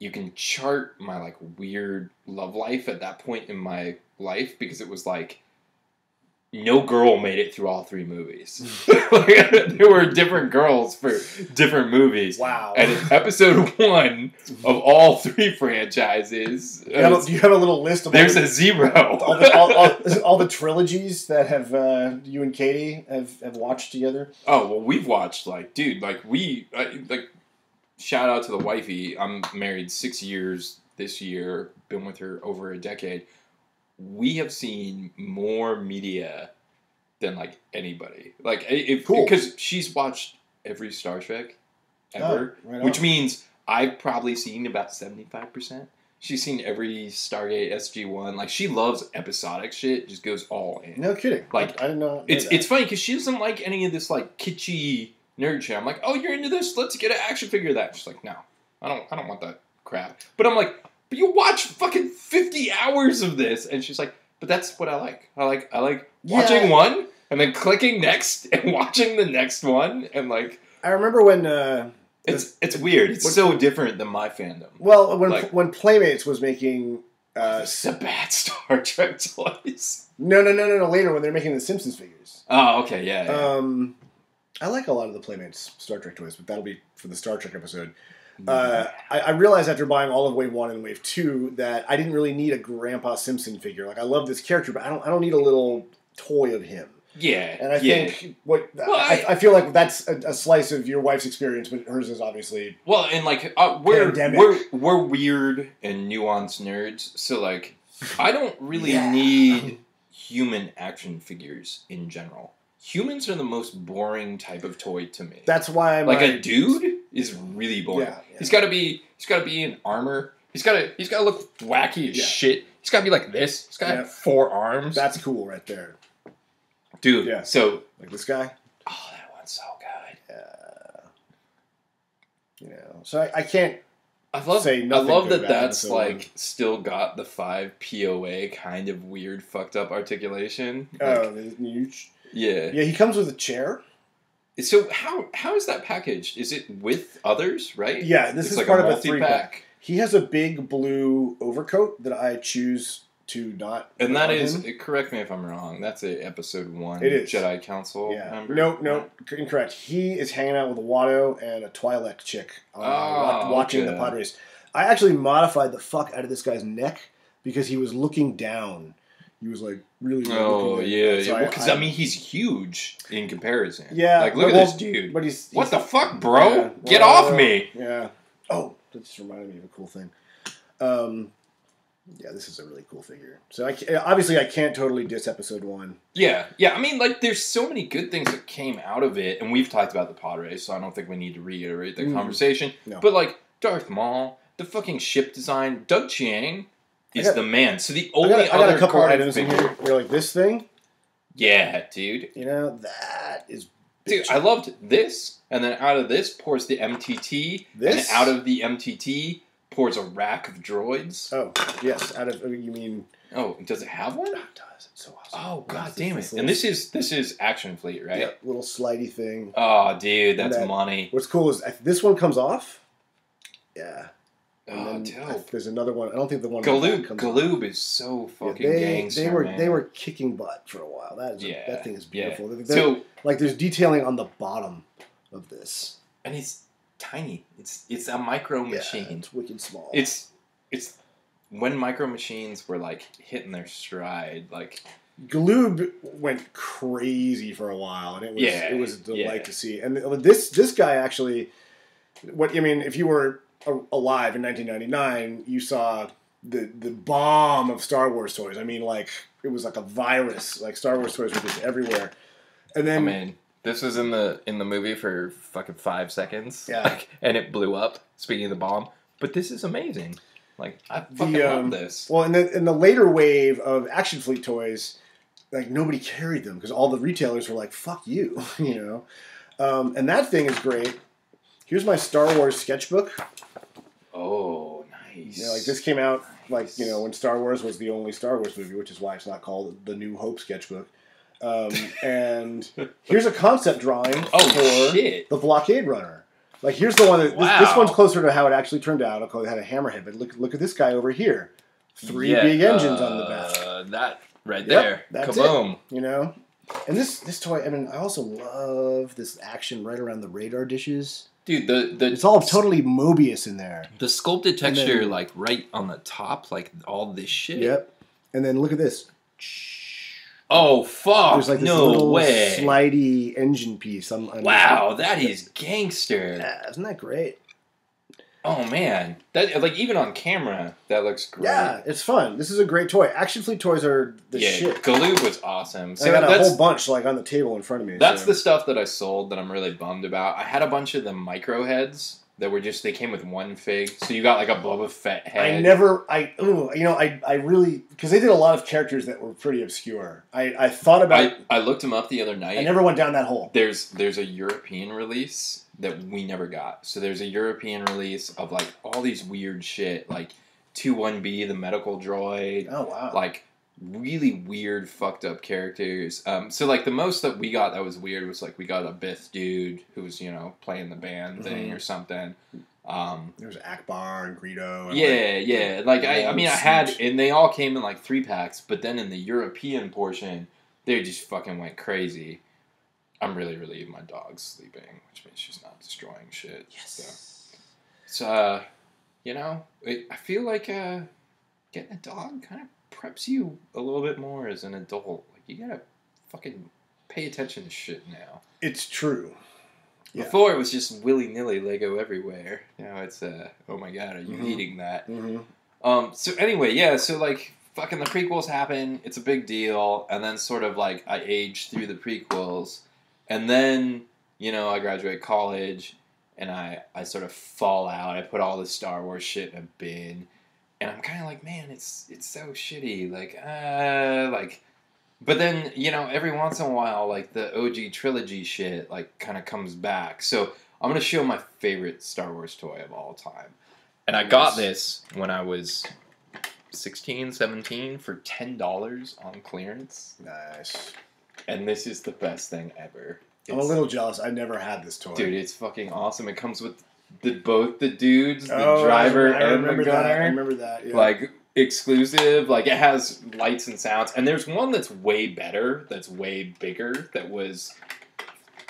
you can chart my, like, weird love life at that point in my life, because it was like, no girl made it through all three movies. Like, there were different girls for different movies. Wow. And it's episode one of all three franchises. You have a, you have a little list of There's all the, a zero. all, the, all, all, all the trilogies that have uh, you and Katie have, have watched together. Oh, well, we've watched, like, dude, like, we, like, shout out to the wifey. I'm married six years this year. Been with her over a decade. We have seen more media than, like, anybody. Like, if, cool. Because she's watched every Star Trek ever, oh, right which on. means I've probably seen about seventy-five percent. She's seen every Stargate, S G one. Like, she loves episodic shit. Just goes all in. No kidding. Like, I, I didn't know. It's, it's funny because she doesn't like any of this, like, kitschy nerd shit. I'm like, oh, you're into this? Let's get an action figure of that. She's like, no, I don't, I don't want that crap. But I'm like, but you watch fucking fifty hours of this, and she's like, but that's what I like. I like I like watching yeah. one and then clicking next and watching the next one, and like I remember when uh, it's the, it's weird. It's when, so different than my fandom. Well, when like, when Playmates was making uh, it's a bad Star Trek toys. No, no, no, no, no. Later when they're making the Simpsons figures. Oh, okay, yeah. yeah. Um, I like a lot of the Playmates Star Trek toys, but that'll be for the Star Trek episode. Uh, I, I realized after buying all of Wave One and Wave Two that I didn't really need a Grandpa Simpson figure. Like, I love this character, but I don't. I don't need a little toy of him. Yeah, and I yeah. think what well, I, I, I feel like that's a, a slice of your wife's experience, but hers is obviously well. And like uh, we're pandemic. we're we're weird and nuanced nerds, so like I don't really yeah. need human action figures in general. Humans are the most boring type of toy to me. That's why I'm like a dude is really boring. Yeah, yeah. He's got to be he's got to be in armor. He's got to he's got to look wacky as yeah. shit. He's got to be like this. He's got to yeah. have four arms. That's cool right there. Dude, yeah. so like this guy? Oh, that one's so good. Uh, you know. So I, I can't I love, say nothing I love that that's, like, still got the five P O A kind of weird, fucked up articulation. Oh, like, you yeah. Yeah, he comes with a chair. So how how is that packaged? Is it with others, right? Yeah, this it's is like part a of a three-pack. He has a big blue overcoat that I choose to not And that is, him. correct me if I'm wrong, that's a episode one it is. Jedi Council yeah. member. No, no, incorrect. He is hanging out with a Watto and a Twi'lek chick uh, oh, watching okay. the pod race. I actually modified the fuck out of this guy's neck because he was looking down. He was like really. Oh yeah, because so yeah. well, I, I mean he's huge in comparison. Yeah, like look well, at this dude. But he's, he's what the fuck, bro? Yeah, Get well, off well, me! Yeah. Oh, that just reminded me of a cool thing. Um, yeah, this is a really cool figure. So I obviously I can't totally diss episode one. Yeah, yeah. I mean, like there's so many good things that came out of it, and we've talked about the pod race, so I don't think we need to reiterate that mm. conversation. No. But like Darth Maul, the fucking ship design, Doug Chiang. Is got, the man. So the only I got, I got other a couple items in here. You're like this thing. Yeah, dude. You know that is. Dude, bitchin'. I loved this, and then out of this pours the M T T. This and out of the M T T pours a rack of droids. Oh yes, out of you mean? Oh, does it have one? Oh, it does. It's so awesome. Oh god yes, damn it! And this is this is Action Fleet, right? Yep, little slidey thing. Oh dude, that's that, money. What's cool is this one comes off. Yeah. Oh, dope. There's another one. I don't think the one Galoob comes Galoob out. is so fucking yeah, they, gangster. They were man. they were kicking butt for a while. That is yeah, a, that thing is beautiful. Yeah. So like there's detailing on the bottom of this, and it's tiny. It's it's a micro machine. Yeah, it's wicked small. It's it's when Micro Machines were like hitting their stride. Like Galoob went crazy for a while, and it was yeah, it was a delight yeah. to see. And this this guy actually, what I mean, if you were alive in nineteen ninety-nine, you saw the the bomb of Star Wars toys. I mean, like it was like a virus. Like Star Wars toys were just everywhere. And then, I mean, this was in the in the movie for fucking five seconds. Yeah, like, and it blew up. Speaking of the bomb, but this is amazing. Like I fucking the, um, love this. Well, and then in the later wave of Action Fleet toys, like nobody carried them because all the retailers were like, "Fuck you," you know. Um, and that thing is great. Here's my Star Wars sketchbook. Oh, nice. Yeah, like this came out nice. like, you know, when Star Wars was the only Star Wars movie, which is why it's not called the New Hope sketchbook. Um, and here's a concept drawing oh, for shit. the blockade runner. Like, here's the one that, wow. this, this one's closer to how it actually turned out. I'll call it, had a hammerhead, but look, look at this guy over here. Three yeah, big engines uh, on the back. That right there. Yep, that's Kaboom. It, you know? And this, this toy, I mean, I also love this action right around the radar dishes. Dude, the, the... It's all totally Mobius in there. The sculpted texture, then, like, right on the top, like, all this shit. Yep. And then look at this. Oh, fuck. There's, like, this no little way. slidey engine piece. On, on wow, that is gangster. Yeah, isn't that great? Oh, man. That, like, even on camera, that looks great. Yeah, it's fun. This is a great toy. Action Fleet toys are the yeah, shit. Galoob was awesome. So I got a whole bunch, like, on the table in front of me. That's so. the stuff that I sold that I'm really bummed about. I had a bunch of the micro heads that were just, they came with one fig. So you got, like, a Boba Fett head. I never, I, ooh, you know, I, I really, because they did a lot of characters that were pretty obscure. I, I thought about. I, I looked them up the other night. I never went down that hole. There's, there's a European release that we never got. So there's a European release of, like, all these weird shit, like two one B, the medical droid. Oh, wow. Like, really weird, fucked up characters. Um, so, like, the most that we got that was weird was, like, we got a Bith dude who was, you know, playing the band thing mm-hmm. or something. Um, there was Akbar and Greedo. And yeah, like, yeah. Like, yeah, I, I mean, I had, and they all came in, like, three packs, but then in the European portion, they just fucking went crazy. I'm really relieved my dog's sleeping, which means she's not destroying shit. Yes. So, so uh, you know, it, I feel like uh, getting a dog kind of preps you a little bit more as an adult. Like, you gotta fucking pay attention to shit now. It's true. Yeah. Before, it was just willy-nilly Lego everywhere. Now it's, uh, oh my god, are you mm-hmm. eating that? Mm-hmm. Um. So anyway, yeah, so like, fucking the prequels happen. It's a big deal. And then sort of like, I aged through the prequels. And then, you know, I graduate college, and I, I sort of fall out. I put all the Star Wars shit in a bin, and I'm kind of like, man, it's it's so shitty. Like, uh, like, but then, you know, every once in a while, like, the O G trilogy shit, like, kind of comes back. So I'm going to show my favorite Star Wars toy of all time. And I got this when I was sixteen, seventeen for ten dollars on clearance. Nice. And this is the best thing ever. It's, I'm a little jealous. I never had this toy. Dude, it's fucking awesome. It comes with the, both the dudes, the oh, driver I, I and the gunner. I remember that, yeah. Like, exclusive. Like, it has lights and sounds. And there's one that's way better, that's way bigger, that was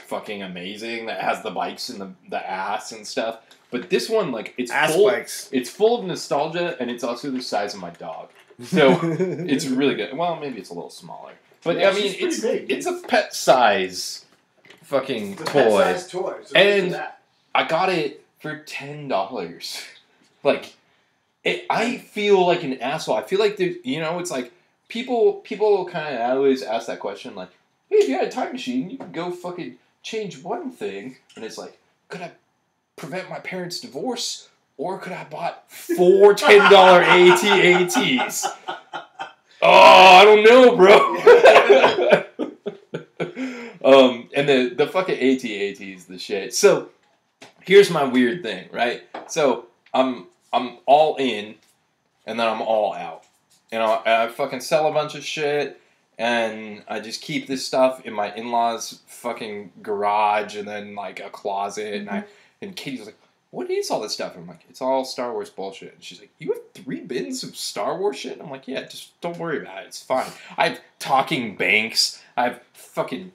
fucking amazing, that has the bikes and the, the ass and stuff. But this one, like, it's ass full, bikes. It's full of nostalgia, and it's also the size of my dog. So it's really good. Well, maybe it's a little smaller. But, yeah, I mean, it's big, it's a pet size fucking it's a toy. Pet size toy. So and I got it for ten dollars. Like, it, I feel like an asshole. I feel like, there's, you know, it's like people people kind of always ask that question, like, hey, if you had a time machine, you could go fucking change one thing. And it's like, could I prevent my parents' divorce? Or could I have bought four ten dollar A T A Ts? Oh, I don't know, bro. um, and the, the fucking AT-AT is the shit. So, here's my weird thing, right? So, I'm I'm all in, and then I'm all out. And I, I fucking sell a bunch of shit, and I just keep this stuff in my in-laws' fucking garage, and then, like, a closet. And I and Katie's like, what is all this stuff? I'm like, it's all Star Wars bullshit. And she's like, you have three bins of Star Wars shit? I'm like, yeah, just don't worry about it. It's fine. I have talking banks. I have fucking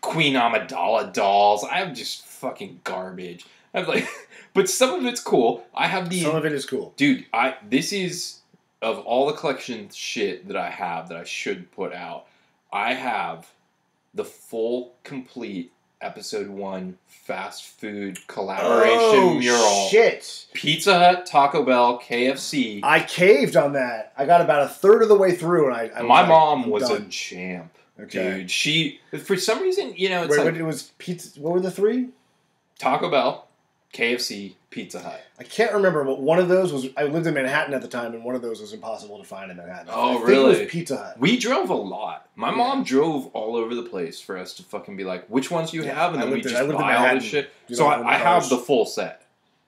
Queen Amidala dolls. I have just fucking garbage. I have like, but some of it's cool. I have the... Some of it is cool. Dude, I this is, of all the collection shit that I have that I should put out, I have the full, complete... Episode one fast food collaboration oh, mural. Shit. Pizza Hut, Taco Bell, K F C. I caved on that. I got about a third of the way through, and I. I My was mom like, was done. a champ, okay. dude. She for some reason, you know, it's Wait, like, it was pizza. What were the three? Taco Bell, K F C, Pizza Hut. I can't remember, but one of those was. I lived in Manhattan at the time, and one of those was impossible to find in Manhattan. Oh, I think really? It was Pizza Hut. We drove a lot. My yeah. mom drove all over the place for us to fucking be like, which ones do you yeah, have? And I then we just in, buy all this shit. You so I, I have the full set.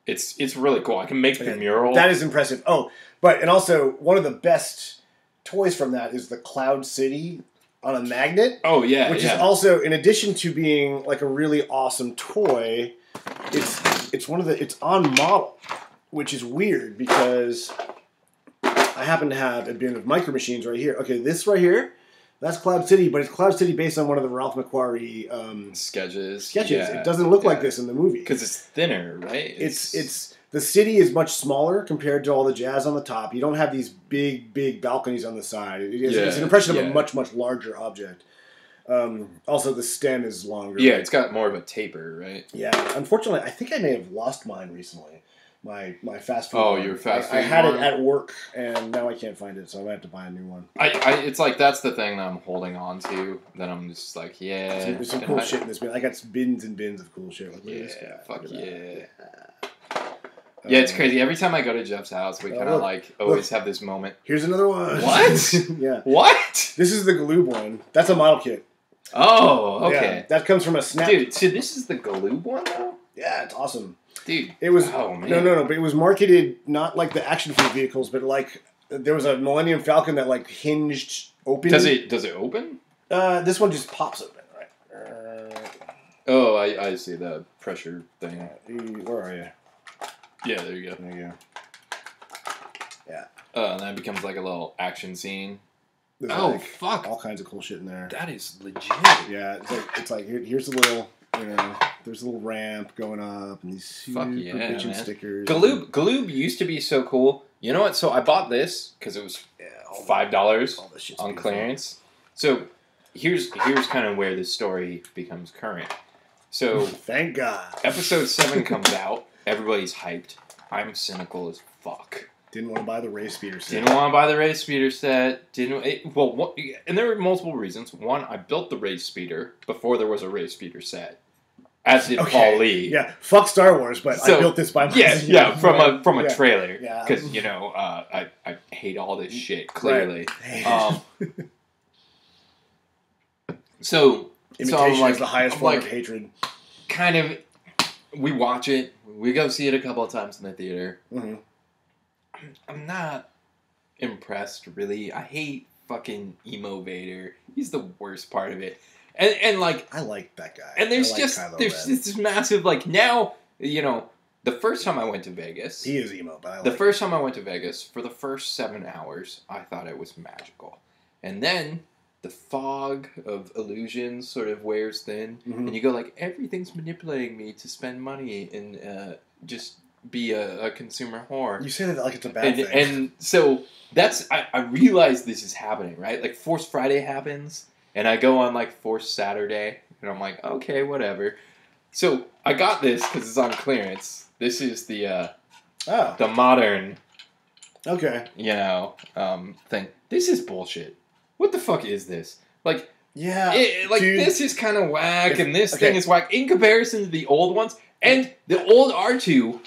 It's it's really cool. I can make okay. the mural. That is impressive. Oh, but, and also, one of the best toys from that is the Cloud City on a magnet. Oh, yeah. Which yeah. is also, in addition to being like a really awesome toy, it's it's one of the, it's on model, which is weird because I happen to have a bin of Micro Machines right here. Okay, this right here, that's Cloud City, but it's Cloud City based on one of the Ralph McQuarrie um, sketches. Sketches. Yeah. It doesn't look yeah. like this in the movie. Because it's thinner, right? It's, it's, it's, the city is much smaller compared to all the jazz on the top. You don't have these big, big balconies on the side. It is, yeah. It's an impression of yeah. a much, much larger object. Um, also, the stem is longer. Yeah, right? It's got more of a taper, right? Yeah. Unfortunately, I think I may have lost mine recently. My my fast food. Oh, your fast food. I, I had one. It at work, and now I can't find it, so I might have to buy a new one. I, I it's like that's the thing that I'm holding on to. That I'm just like, yeah. So there's some cool I, shit in this bin. I got bins and bins of cool shit. Like, yeah, this guy. Fuck yeah. yeah. Yeah, it's crazy. Every time I go to Jeff's house, we kind of, oh, like, always look. have this moment. Here's another one. What? yeah. What? This is the Galoob one. That's a model kit. Oh, okay. Yeah, that comes from a snap. Dude, so this is the Galoob one, though? Yeah, it's awesome. Dude. It was, oh, man. No, no, no, but it was marketed not like the Action Fleet vehicles, but like, there was a Millennium Falcon that, like, hinged open. Does it, does it open? Uh, this one just pops open, right? Uh, oh, I, I see the pressure thing. Where are you? Yeah, there you go. There you go. Yeah. Uh, and that becomes like a little action scene. There's oh, like fuck. All kinds of cool shit in there. That is legit. Yeah, it's like, it's like here, here's a little, you know, there's a little ramp going up and these super yeah, bitchin' stickers. Galoob, Galoob used to be so cool. You know what? So I bought this because it was yeah, five dollars on clearance. So here's here's kind of where this story becomes current. So thank God. Episode seven comes out. Everybody's hyped. I'm cynical as fuck. Didn't want to buy the race speeder set. Didn't want to buy the race speeder set. Didn't it, well, what, and there were multiple reasons. One, I built the race speeder before there was a race speeder set. As did okay. Paul Lee. Yeah, fuck Star Wars, but so, I built this by myself. Yeah, yeah, from a from a yeah. trailer. Yeah, because you know uh, I I hate all this shit. Clearly. Right. Um, so imitation so I'm like, is the highest I'm form like, of hatred. Kind of. We watch it. We go see it a couple of times in the theater. Mm-hmm. I'm, I'm not impressed, really. I hate fucking Emo Vader. He's the worst part of it. And and like I like that guy. And there's like just Kylo there's Ren. This massive like now you know the first time I went to Vegas. He is emo, but I like the first him. time I went to Vegas for the first seven hours, I thought it was magical, and then. The fog of illusion sort of wears thin, mm-hmm. and you go like, everything's manipulating me to spend money and uh, just be a, a consumer whore. You say that like it's a bad and, thing. And so that's, I, I realize this is happening, right? Like Force Friday happens, and I go on like Force Saturday, and I'm like, okay, whatever. So I got this because it's on clearance. This is the uh, oh. the modern, okay, you know, um, thing. This is bullshit. What the fuck is this? Like, yeah, it, like dude. This is kind of whack, if, and this okay. thing is whack in comparison to the old ones. And the old R two,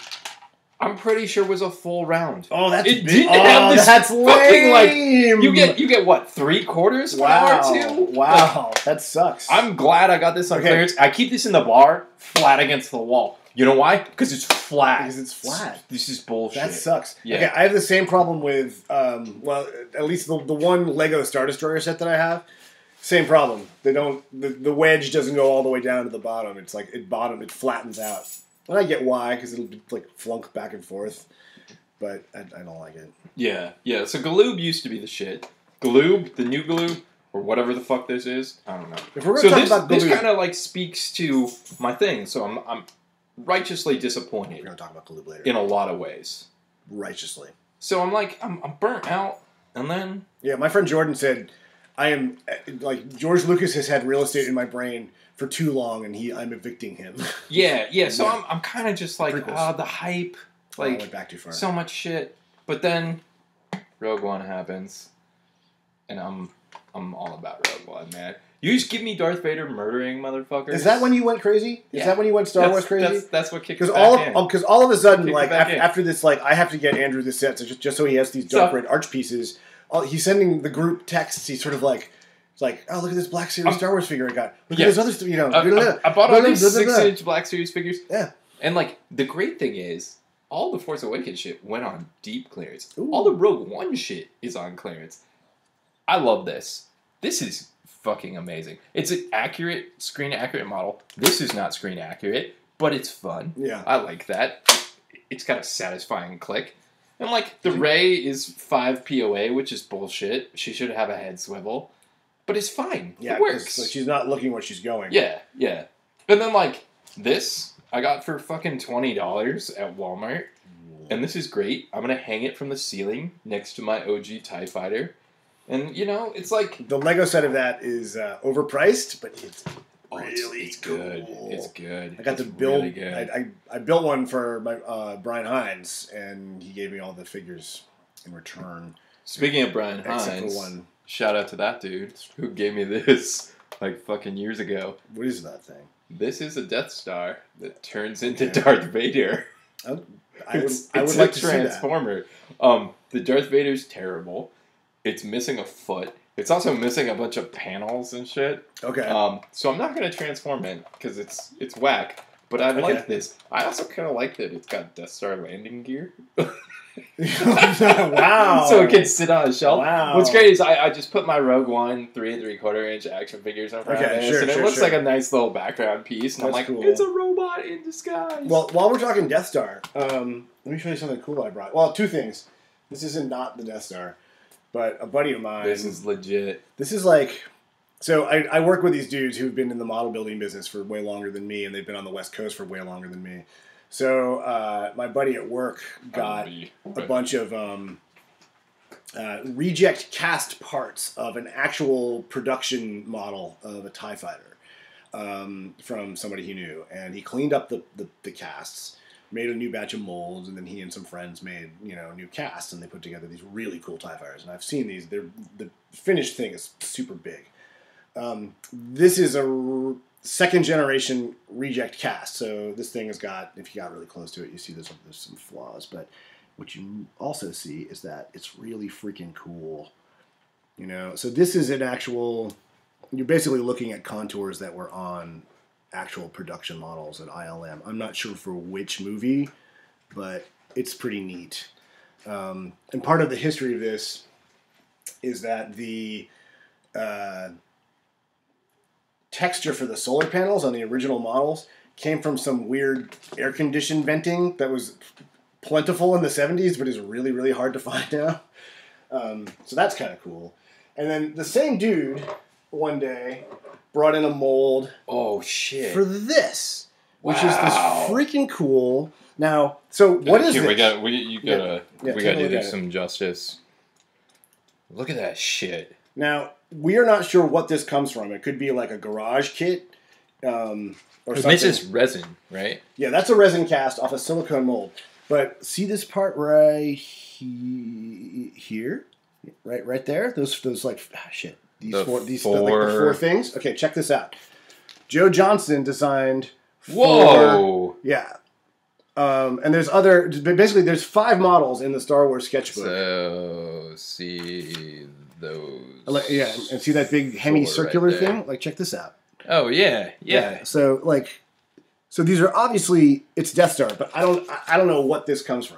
I'm pretty sure was a full round. Oh, that's it big. Didn't oh, have this that's fucking lame. Like you get you get what three quarters wow. for R two? Wow, like, that sucks. I'm glad I got this on okay. clearance. I keep this in the bar, flat against the wall. You know why? Because it's flat. Because it's flat. This is bullshit. That sucks. Yeah. Okay, I have the same problem with, um, well, at least the, the one Lego Star Destroyer set that I have. Same problem. They don't. The, the wedge doesn't go all the way down to the bottom. It's like it bottom. It flattens out. And I get why, because it'll like flunk back and forth. But I, I don't like it. Yeah, yeah. So Galoob used to be the shit. Galoob, the new Galoob. Or whatever the fuck this is. I don't know. If we're gonna so talk this, about Galoob, this kind of like speaks to my thing. So I'm. I'm righteously disappointed. We're going to talk about Galoob later. In a lot of ways. Righteously. So I'm like, I'm, I'm burnt out, and then... Yeah, my friend Jordan said, I am, like, George Lucas has had real estate in my brain for too long, and he I'm evicting him. Yeah, yeah, so yeah. I'm, I'm kind of just like, ah, oh, the hype, like, oh, I went back too far. So much shit. But then, Rogue One happens, and I'm, I'm all about Rogue One, man. You just give me Darth Vader murdering motherfuckers. Is that when you went crazy? Is yeah. that when you went Star that's, Wars crazy? That's, that's what kicked it back in. Because all of a sudden, kicked like after, after this, like I have to get Andrew this set so just, just so he has these dark so, red arch pieces. All, he's sending the group texts. He's sort of like, it's like, oh look at this Black Series I'm, Star Wars figure I got. Look yeah. at this other, you know. Uh, blah, blah, blah, I bought all blah, these blah, blah, six-inch Black Series figures. Yeah. And like the great thing is, all the Force Awakens shit went on deep clearance. Ooh. All the Rogue One shit is on clearance. I love this. This is. fucking amazing. It's an accurate, screen accurate model. This is not screen accurate, but it's fun. Yeah. I like that. It's got a satisfying click. And, like, the Rey is five P O A, which is bullshit. She should have a head swivel. But it's fine. Yeah, it works. Like, she's not looking where she's going. Yeah, yeah. And then, like, this I got for fucking twenty dollars at Walmart. And this is great. I'm going to hang it from the ceiling next to my O G TIE Fighter. And, you know, it's like... The Lego set of that is uh, overpriced, but it's... Oh, it's, really it's cool. good. It's good. I got it's to build. Really good. I, I I built one for my uh, Brian Hines, and he gave me all the figures in return. Speaking of Brian Hines, one. shout out to that dude who gave me this like fucking years ago. What is that thing? This is a Death Star that turns into yeah. Darth Vader. I, I would, it's, I would it's like a Transformer. Um, the Darth Vader's terrible. It's missing a foot. It's also missing a bunch of panels and shit. Okay. Um, so I'm not going to transform it because it's it's whack. But I okay. like this. I also kind of like that it's got Death Star landing gear. Wow. So it can sit on a shelf. Wow. What's great is I, I just put my Rogue One three and three quarter inch action figures on front okay, of this, sure, and it sure, looks sure. like a nice little background piece. And That's I'm like, cool. It's a robot in disguise. Well, while we're talking Death Star, um, let me show you something cool I brought. Well, two things. This isn't not the Death Star. But a buddy of mine... This is legit. This is like... So I, I work with these dudes who've been in the model building business for way longer than me, and they've been on the West Coast for way longer than me. So uh, my buddy at work got buddy. a bunch of um, uh, reject cast parts of an actual production model of a TIE Fighter um, from somebody he knew. And he cleaned up the, the, the casts, made a new batch of molds, and then he and some friends made, you know, new casts, and they put together these really cool TIE Fighters. And I've seen these. They're, the finished thing is super big. Um, this is a r second generation reject cast. So this thing has got, if you got really close to it, you see there's, there's some flaws. But what you also see is that it's really freaking cool. You know, so this is an actual, you're basically looking at contours that were on actual production models at I L M. I'm not sure for which movie, but it's pretty neat. Um, and part of the history of this is that the uh, texture for the solar panels on the original models came from some weird air-conditioned venting that was plentiful in the seventies, but is really, really hard to find now. Um, so that's kind of cool. And then the same dude one day brought in a mold. Oh shit! For this, which wow. is this freaking cool. Now, so what is it? We got we you gotta yeah, yeah, we gotta do some justice. Look at that shit. Now we are not sure what this comes from. It could be like a garage kit, um, or something. This is resin, right? Yeah, that's a resin cast off a silicone mold. But see this part right he here, right, right there. Those those like ah, shit. These the four, these four. The, like, the four things. Okay, check this out. Joe Johnston designed. Whoa! Four, yeah, um, and there's other. Basically, there's five models in the Star Wars sketchbook. So see those. Yeah, and see that big hemicircular right thing. Like, check this out. Oh yeah, yeah, yeah. So like, so these are obviously it's Death Star, but I don't, I don't know what this comes from.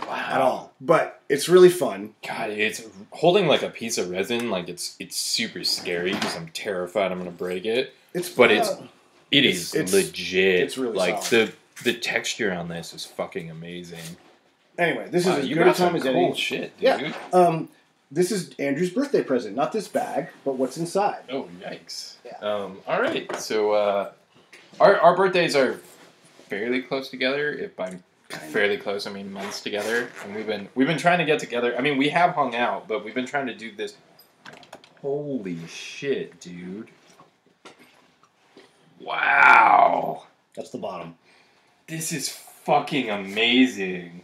Wow. At all, but it's really fun. God, it's holding like a piece of resin. Like it's it's super scary because I'm terrified I'm gonna break it. It's but uh, it's it is it's, legit. It's really like solid. the the texture on this is fucking amazing. Anyway, this wow, is as you good got a time as any. Cool shit, dude. Yeah. Um, this is Andrew's birthday present. Not this bag, but what's inside. Oh yikes! Yeah. Um. All right. So uh, our our birthdays are fairly close together. If I'm Fairly close. I mean, months together, and we've been we've been trying to get together. I mean, we have hung out, but we've been trying to do this. Holy shit, dude! Wow, that's the bottom. This is fucking amazing.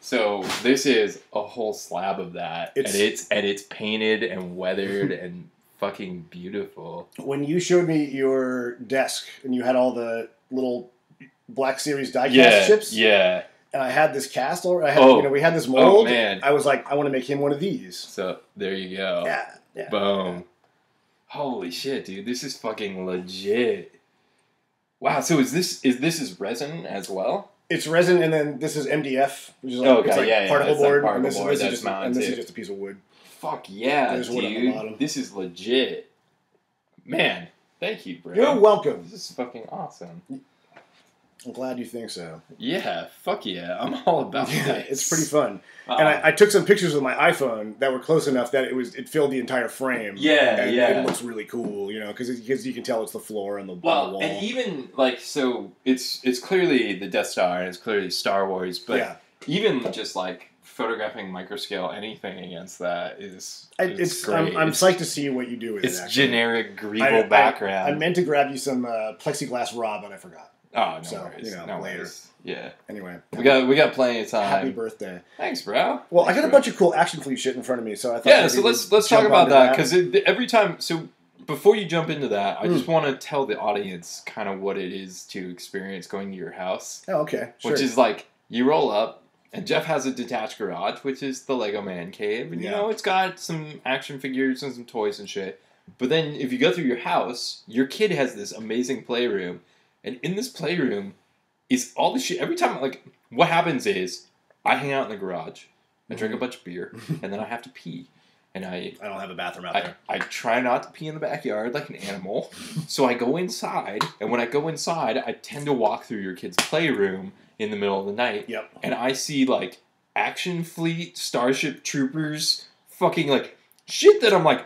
So this is a whole slab of that, it's, and it's and it's painted and weathered and fucking beautiful. When you showed me your desk, and you had all the little Black Series die yeah, cast ships. Yeah. And I had this cast already. I had, oh. you know, we had this mold. Oh, man. I was like, I want to make him one of these. So, there you go. Yeah. yeah. Boom. Yeah. Holy shit, dude. This is fucking legit. Wow. So, is this is this is resin as well? It's resin, and then this is M D F, which is like, oh, okay. it's like yeah, particle yeah, board. Like particle and this, board is, this, is just, and this is just a piece of wood. Fuck yeah, There's dude. Wood on the bottom. This is legit. Man, thank you, bro. You're welcome. This is fucking awesome. I'm glad you think so. Yeah, fuck yeah. I'm all about yeah, this. It's pretty fun. Uh, and I, I took some pictures with my iPhone that were close enough that it was it filled the entire frame. Yeah, and, yeah. It looks really cool, you know, because you can tell it's the floor and the, well, the wall. And even, like, so it's it's clearly the Death Star and it's clearly Star Wars, but yeah. even just, like, photographing microscale anything against that is, is it's, great. I'm, I'm it's, psyched to see what you do with it's it, It's generic, Grievel I, background. I, I meant to grab you some uh, plexiglass raw, but I forgot. Oh, no so, worries. You know, no later. Worries. Yeah. Anyway. We got we got plenty of time. Happy birthday. Thanks, bro. Well, Thanks, I got a bro. bunch of cool Action Fleet shit in front of me, so I thought Yeah, so let's let's talk about that, because every time... So, before you jump into that, mm. I just want to tell the audience kind of what it is to experience going to your house. Oh, okay. Sure. Which is like, you roll up, and Jeff has a detached garage, which is the Lego Man cave, and yeah. you know, it's got some action figures and some toys and shit. But then, if you go through your house, your kid has this amazing playroom. And in this playroom is all the shit. Every time, like, what happens is I hang out in the garage, I drink a bunch of beer, and then I have to pee. And I I don't have a bathroom out I, there. I try not to pee in the backyard like an animal. So I go inside, and when I go inside, I tend to walk through your kid's playroom in the middle of the night. Yep. And I see, like, Action Fleet, Starship Troopers, fucking, like, shit that I'm like,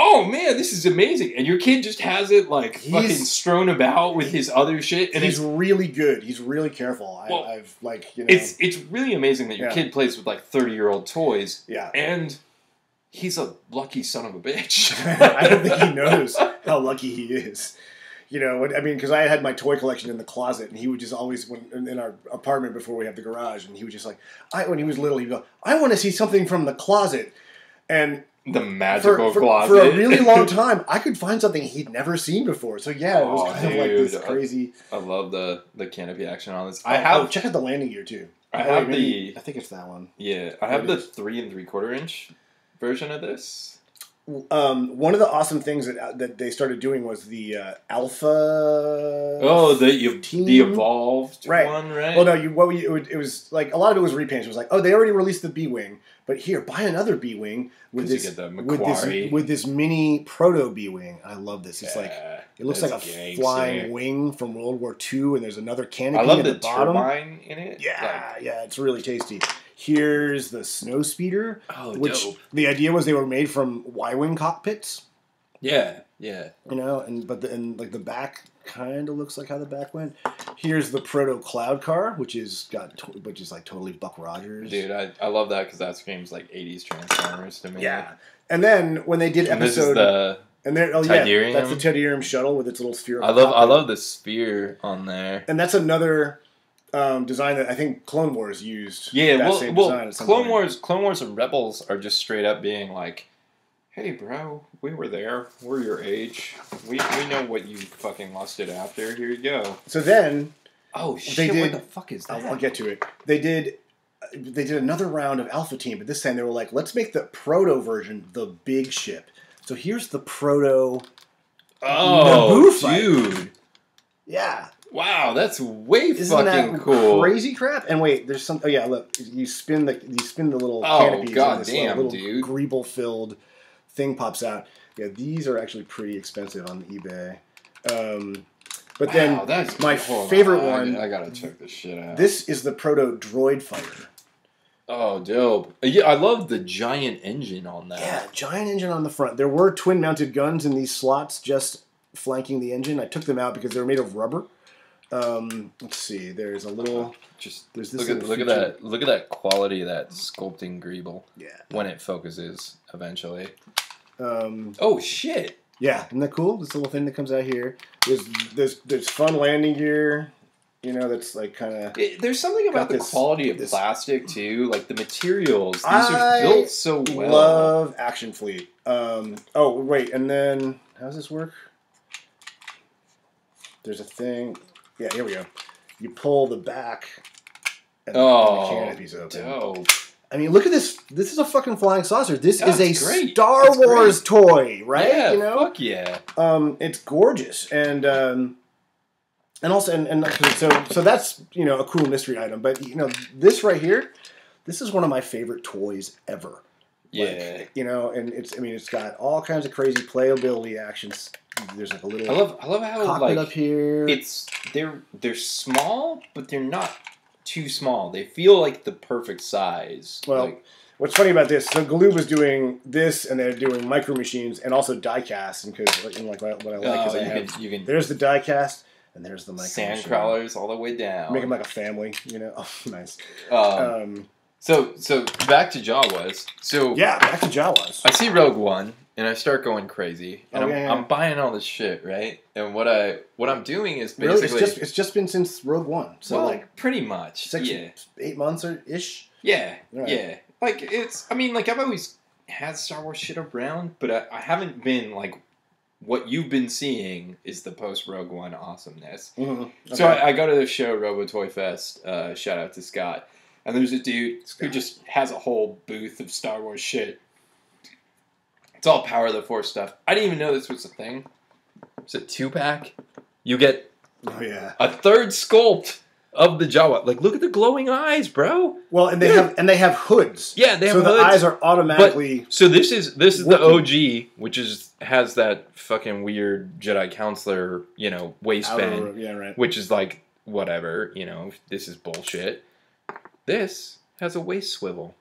oh man, this is amazing. And your kid just has it, like, he's, fucking strewn about with his other shit. And he's it's, really good. He's really careful. I, well, I've, like, you know. It's, it's really amazing that your yeah. kid plays with, like, thirty-year-old toys. Yeah. And he's a lucky son of a bitch. I don't think he knows how lucky he is. You know, I mean, because I had my toy collection in the closet, and he would just always, when in our apartment before we have the garage, and he was just like, I when he was little, he'd go, I want to see something from the closet. And... The magical for, for, closet. For a really long time, I could find something he'd never seen before. So yeah, it was oh, kind dude. of like this crazy... I, I love the, the canopy action on this. I oh, have... Oh, check out the landing gear, too. I oh, have maybe, the... I think it's that one. Yeah, I have the three and three quarter inch version of this. Um, one of the awesome things that that they started doing was the uh, Alpha... Oh, the, the Evolved right. one, right? Well, no, you, what we, it, would, it was like... A lot of it was repainted. It was like, oh, they already released the B-Wing, but here, buy another B-Wing with this, with this with this mini proto B-Wing. I love this. It's yeah, like it looks like a gangster. flying wing from World War Two, and there's another canopy. I love at the, the bottom. turbine in it. Yeah, like, yeah, it's really tasty. Here's the snow speeder, oh, which dope. the idea was they were made from Y-wing cockpits. Yeah, yeah, you know, and but the, and like the back kind of looks like how the back went. Here's the proto cloud car, which is got which is like totally Buck Rogers. Dude, I, I love that because that screams like eighties Transformers to me. Yeah, and then when they did and episode, this is the and there oh Tidarium. yeah, that's the Tidarium shuttle with its little sphere. I love cockpit. I love the sphere on there, and that's another. Um, design that I think Clone Wars used. Yeah, that well, same well design Clone point. Wars, Clone Wars, and Rebels are just straight up being like, "Hey, bro, we were there. We're your age. We we know what you fucking lusted after. Here you go." So then, oh shit, they did, what the fuck is that? I'll, I'll get to it. They did, they did another round of Alpha Team, but this time they were like, "Let's make the proto version the big ship." So here's the proto. Oh, Naboo dude. Yeah. Wow, that's way Isn't fucking that cool! Crazy crap. And wait, there's some. Oh yeah, look, you spin the you spin the little oh, canopies, God and this damn, little, little Grievel filled thing pops out. Yeah, these are actually pretty expensive on eBay. Um, but wow, then that's my favorite on. one. I gotta check this shit out. This is the proto droid fighter. Oh, dope! Yeah, I love the giant engine on that. Yeah, giant engine on the front. There were twin mounted guns in these slots, just flanking the engine. I took them out because they were made of rubber. Um, let's see. There's a little. Just there's this. Look at, look at that. Look at that quality of that sculpting Grievel. Yeah. When it focuses, eventually. Um, oh shit! Yeah, isn't that cool? This little thing that comes out here. There's there's there's fun landing gear. You know, that's like kind of. There's something about the this, quality of this. plastic too, like the materials. These I are built so well. I love Action Fleet. Um. Oh wait, and then how does this work? There's a thing. Yeah, here we go. You pull the back, and, oh, and the canopy's open. Dope. I mean, look at this. This is a fucking flying saucer. This That's is a great. Star That's Wars great. toy, right? Yeah, you know? Fuck yeah. Um, it's gorgeous, and. Um, And also, and, and so so that's, you know, a cool mystery item. But, you know, this right here, this is one of my favorite toys ever. Yeah. Like, you know, and it's, I mean, it's got all kinds of crazy playability actions there's like a little. I love I love how like up here. It's they're they're small, but they're not too small. They feel like the perfect size. Well, like, what's funny about this? So Galoob was doing this, and they're doing micro machines, and also diecast. And because like what I like is oh, I have can, you can, there's the diecast. And there's the micro sand machine. Crawlers all the way down. Make them like a family, you know. Oh, nice. Um, um, so, so back to Jawas. So yeah, back to Jawas. I see Rogue One, and I start going crazy, and oh, I'm, yeah, yeah. I'm buying all this shit, right? And what I what I'm doing is basically really, it's, just, it's just been since Rogue One, so well, like pretty much six, yeah, eight months or ish. Yeah, right. yeah. Like it's. I mean, like I've always had Star Wars shit around, but I, I haven't been like. What you've been seeing is the post Rogue One awesomeness. Mm-hmm. okay. So I, I go to the show Robo Toy Fest. Uh, shout out to Scott, and there's a dude Scott. who just has a whole booth of Star Wars shit. It's all Power of the Force stuff. I didn't even know this was a thing. It's a two pack. You get oh yeah a third sculpt of the Jawa. Like look at the glowing eyes, bro. Well, and they yeah. have and they have hoods. Yeah, they have so hoods. So the eyes are automatically. But, so this is this is working. the O G, which is. Has that fucking weird Jedi counselor, you know, waistband, Outer, yeah, right. which is like, whatever, you know, this is bullshit. This has a waist swivel,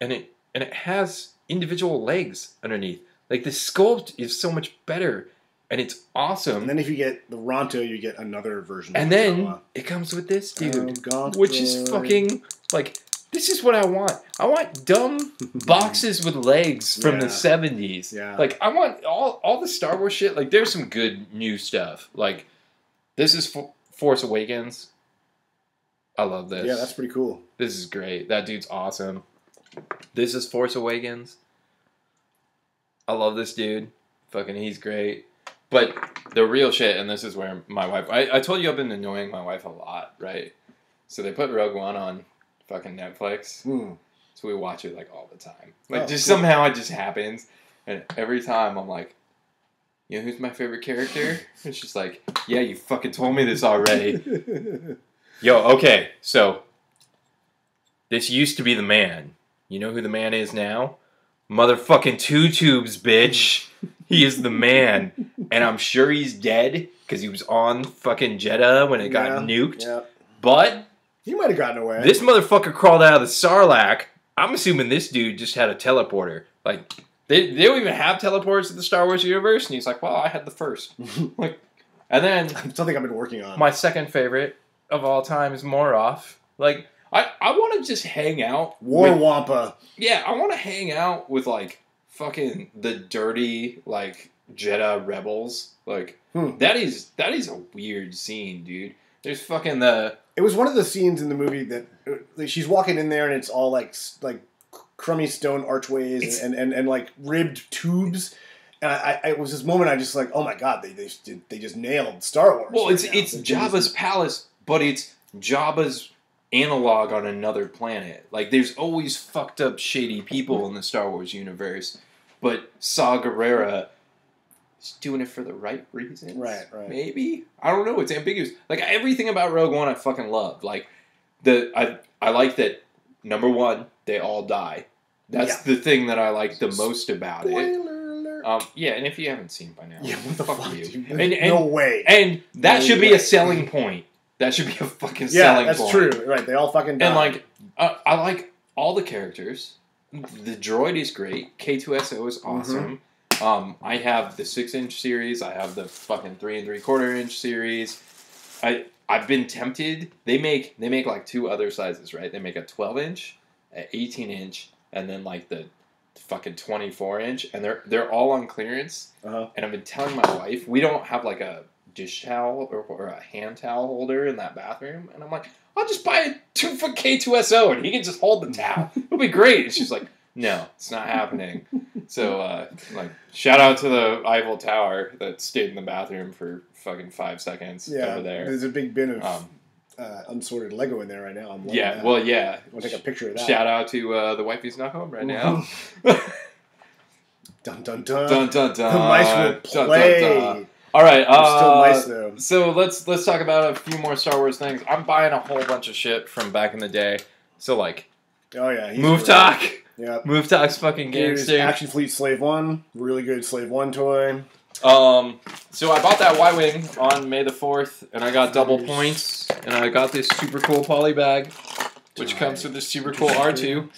and it and it has individual legs underneath. Like, the sculpt is so much better, and it's awesome. And then if you get the Ronto, you get another version of and the then drama. It comes with this, dude, oh, which Lord. is fucking, like... This is what I want. I want dumb boxes with legs from yeah. the seventies. Yeah. Like, I want all, all the Star Wars shit. Like, there's some good new stuff. Like, this is F- Force Awakens. I love this. Yeah, that's pretty cool. This is great. That dude's awesome. This is Force Awakens. I love this dude. Fucking he's great. But the real shit, and this is where my wife... I, I told you I've been annoying my wife a lot, right? So they put Rogue One on... fucking Netflix. Mm. So we watch it like all the time. Like oh, just cool. somehow it just happens. And every time I'm like, you know who's my favorite character? And she's like, yeah, you fucking told me this already. Yo, okay. So this used to be the man. You know who the man is now? Motherfucking Two Tubes, bitch. He is the man. And I'm sure he's dead because he was on fucking Jeddah when it got yeah, nuked. Yeah. But... he might have gotten away. This motherfucker crawled out of the Sarlacc. I'm assuming this dude just had a teleporter. Like, they, they don't even have teleporters in the Star Wars universe. And he's like, well, I had the first. Like, and then... something I've been working on. My second favorite of all time is Moroff. Like, I, I want to just hang out... War with, Wampa. Yeah, I want to hang out with, like, fucking the dirty, like, Jedha rebels. Like, hmm. that is that is a weird scene, dude. There's fucking the... It was one of the scenes in the movie that like, she's walking in there and it's all like like crummy stone archways and, and, and, and like ribbed tubes. And I, I it was this moment I just like, oh my God, they they, they just nailed Star Wars. Well, right it's now. it's They're Jabba's just... palace, but it's Jabba's analog on another planet. Like there's always fucked up shady people in the Star Wars universe, but Saw Gerrera. He's doing it for the right reasons. Right, right. Maybe? I don't know. It's ambiguous. Like, everything about Rogue One I fucking love. Like, the I I like that, number one, they all die. That's yeah. the thing that I like the most about Spoiler it. Alert. Um, yeah, and if you haven't seen by now, yeah, what the fuck, fuck you? you? And, and, no way. And that no should way. be a selling point. That should be a fucking yeah, selling that's point. that's true. Right, they all fucking die. And, like, I, I like all the characters. The droid is great. K two S O is awesome. Mm-hmm. Um, I have the six inch series. I have the fucking three and three quarter inch series. I, I've been tempted. They make they make like two other sizes, right? They make a twelve inch, an eighteen inch, and then like the fucking twenty-four inch. And they're they're all on clearance. Uh-huh. And I've been telling my wife, we don't have like a dish towel or, or a hand towel holder in that bathroom. And I'm like, I'll just buy a two foot K two S O and he can just hold the towel. It'll be great. And she's like, no, it's not happening. So, uh, like, shout out to the Eiffel Tower that stayed in the bathroom for fucking five seconds yeah, over there. There's a big bin of um, uh, unsorted Lego in there right now. I'm yeah, that. well, yeah. We'll take a picture of that. Shout out to uh, the wifey's not home right now. Dun, dun, dun. Dun, dun, dun. The mice will play. Dun, dun, dun. All right. Uh, still mice, though. So let's, let's talk about a few more Star Wars things. I'm buying a whole bunch of shit from back in the day. So, like, oh yeah, Move Talk. Yep. Move Talk's fucking game. Action Fleet Slave one. Really good Slave one toy. Um, so I bought that Y-Wing on May the fourth, and I got double points, and I got this super cool poly bag, which comes with this super cool R two.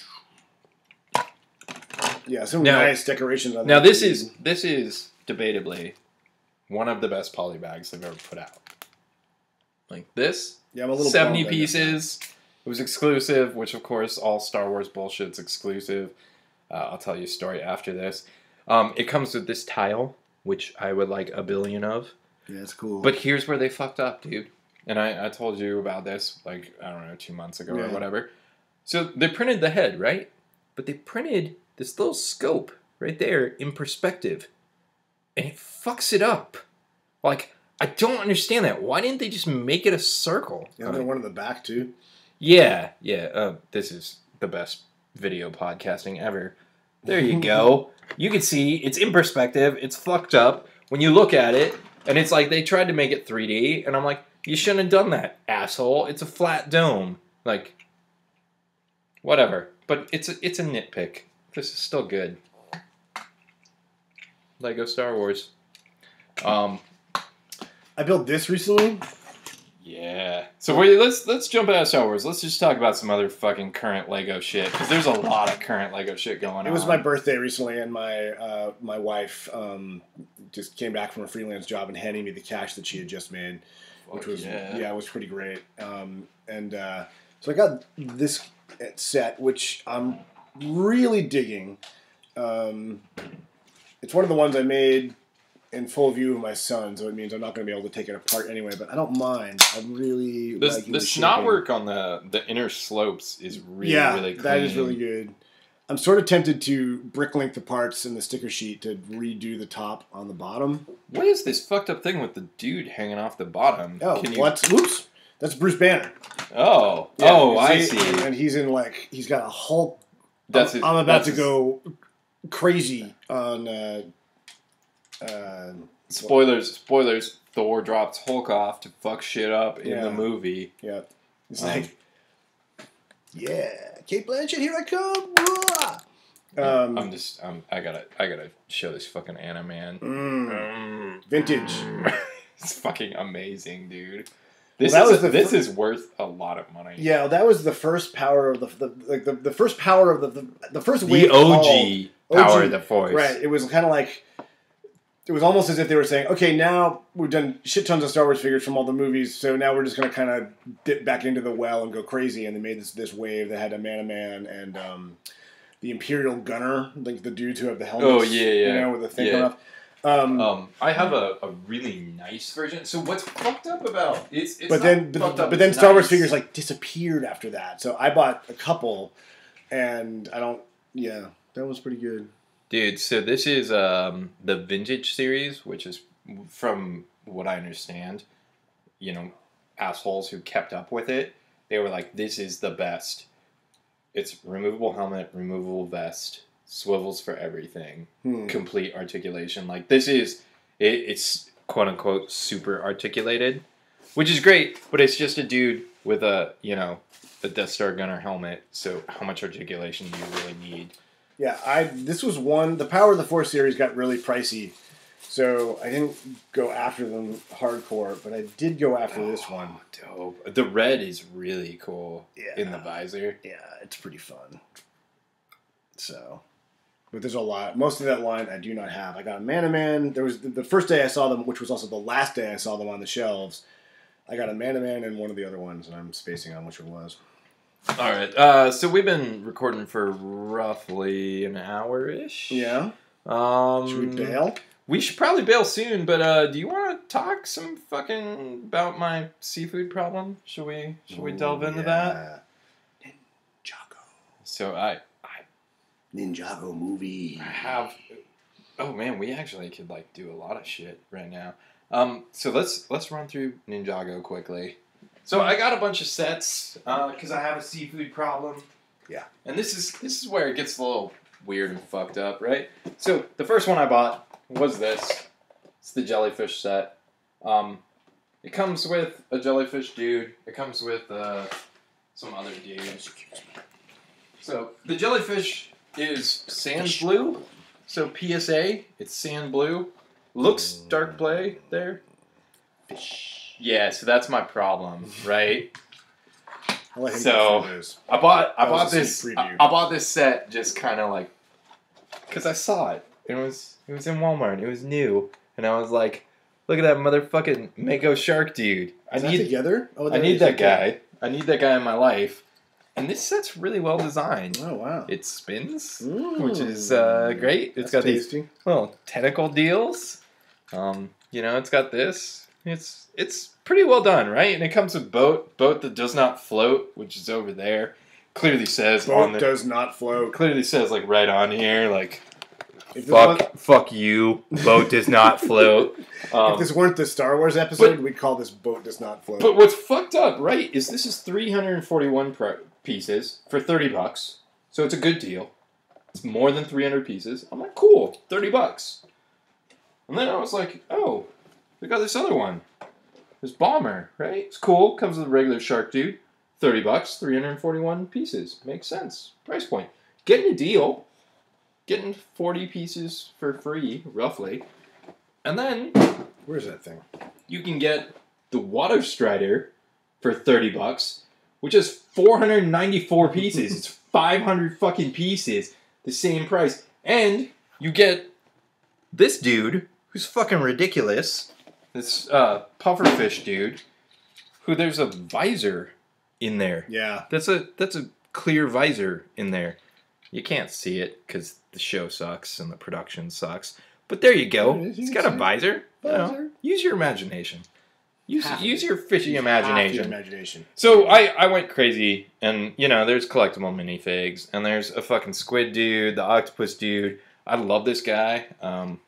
Yeah, some now, nice decorations on that. Now this team. is this is debatably one of the best poly bags they've ever put out. Like this, yeah, I'm a little seventy pieces. It was exclusive, which of course all Star Wars bullshit's exclusive. Uh, I'll tell you a story after this. Um, it comes with this tile, which I would like a billion of. Yeah, it's cool. But here's where they fucked up, dude. And I, I told you about this, like, I don't know, two months ago yeah. or whatever. So they printed the head, right? But they printed this little scope right there in perspective. And it fucks it up. Like, I don't understand that. Why didn't they just make it a circle? Yeah, and then one in the back, too. Yeah, yeah. Uh, this is the best video podcasting ever. There you go. You can see it's in perspective. It's fucked up when you look at it. And it's like they tried to make it three D. And I'm like, you shouldn't have done that, asshole. It's a flat dome. Like, whatever. But it's a, it's a nitpick. This is still good. Lego Star Wars. Um, I built this recently. Yeah. So wait, let's let's jump out of Star Wars. Let's just talk about some other fucking current Lego shit, because there's a lot of current Lego shit going on. It was on. my birthday recently, and my uh, my wife um, just came back from a freelance job and handed me the cash that she had just made, Fuck which was yeah. yeah, it was pretty great. Um, and uh, so I got this set, which I'm really digging. Um, it's one of the ones I made in full view of my son, so it means I'm not going to be able to take it apart anyway, but I don't mind. I'm really this, liking the The snot work on the, the inner slopes is really, yeah, really clean. Yeah, that is really good. I'm sort of tempted to brick-link the parts in the sticker sheet to redo the top on the bottom. What is this fucked up thing with the dude hanging off the bottom? Oh, Can what? You... Oops! That's Bruce Banner. Oh. Yeah, oh, I see. And he's in, like, he's got a Hulk... That's I'm, his, I'm about that's to go his... crazy on... Uh, Uh, spoilers, well, spoilers, Thor drops Hulk off to fuck shit up in yeah. the movie. Yeah. It's um, like, yeah, Cate Blanchett, here I come! Um, I'm just, I'm, I gotta, I gotta show this fucking Anaman. Mm, mm. Vintage. It's fucking amazing, dude. This, well, is, a, this is worth a lot of money. Yeah, well, that was the first power of the, the like the, the first power of the, the, the first wave The O G called, power O G, of the force. Right, it was kind of like... It was almost as if they were saying, okay, now we've done shit tons of Star Wars figures from all the movies, so now we're just going to kind of dip back into the well and go crazy. And they made this this wave that had a Man-O-Man and um, the Imperial Gunner, like the dudes who have the helmets. Oh, yeah, yeah. You know, with the thing yeah. on um, um I have a, a really nice version. So what's fucked up about it's, it's but then, but, but then Star nice. Wars figures, like, disappeared after that. So I bought a couple, and I don't... Yeah, that was pretty good. Dude, so this is um, the Vintage series, which is, from what I understand, you know, assholes who kept up with it, they were like, this is the best. It's removable helmet, removable vest, swivels for everything, hmm. complete articulation. Like, this is, it, it's quote-unquote super articulated, which is great, but it's just a dude with a, you know, a Death Star Gunner helmet, so how much articulation do you really need? Yeah, I this was one... The Power of the Force series got really pricey, so I didn't go after them hardcore, but I did go after oh, this one. Dope. The red is really cool yeah. in the visor. Yeah, it's pretty fun. So, but there's a lot. Most of that line I do not have. I got a Man-O-Man. There was the, the first day I saw them, which was also the last day I saw them on the shelves. I got a Man-O-Man and one of the other ones, and I'm spacing on which it was. All right, uh, so we've been recording for roughly an hour-ish. Yeah. Um, should we bail? We should probably bail soon, but uh, do you want to talk some fucking about my seafood problem? Should we Should Ooh, we delve into yeah. that? Ninjago. So I, I... Ninjago movie. I have... Oh, man, we actually could, like, do a lot of shit right now. Um, so let's let's run through Ninjago quickly. So I got a bunch of sets because uh, I have a seafood problem. Yeah. And this is this is where it gets a little weird and fucked up, right? So the first one I bought was this. It's the jellyfish set. Um, it comes with a jellyfish dude. It comes with uh, some other dudes. So the jellyfish is sand blue. So P S A, it's sand blue. Looks dark play there. Fish. Yeah, so that's my problem, right? I so I bought I bought this I, I bought this set just kind of like because I saw it. It was it was in Walmart. It was new, and I was like, look at that motherfucking Mako shark dude. I Is need that together. Oh, I need that guy. I need that guy in my life. And this set's really well designed. Oh, wow. It spins, Ooh, which is uh, great. It's got tasty. These little tentacle deals. Um, you know, it's got this. It's it's pretty well done, right? And it comes with boat. Boat that does not float, which is over there. Clearly says... Boat on the, does not float. Clearly says, like, right on here, like... If fuck, one... fuck you. Boat does not float. Um, if this weren't the Star Wars episode, but, we'd call this Boat Does Not Float. But what's fucked up, right, is this is three hundred forty-one pro... pieces for thirty bucks. So it's a good deal. It's more than three hundred pieces. I'm like, cool, thirty bucks. And then I was like, oh, we got this other one. This bomber, right? It's cool. Comes with a regular shark dude. thirty bucks, three hundred forty-one pieces. Makes sense. Price point. Getting a deal. Getting forty pieces for free, roughly. And then... Where's that thing? You can get the Water Strider for thirty bucks. Which is four hundred ninety-four pieces. It's five hundred fucking pieces. The same price. And you get this dude, who's fucking ridiculous. This uh, pufferfish dude, who there's a visor in there. Yeah. That's a, that's a clear visor in there. You can't see it because the show sucks and the production sucks. But there you go. It It's got a visor. visor. You know, use your imagination. Use, use your fishy imagination. imagination. So I, I went crazy, and, you know, there's collectible minifigs, and there's a fucking squid dude, the octopus dude. I love this guy. Um,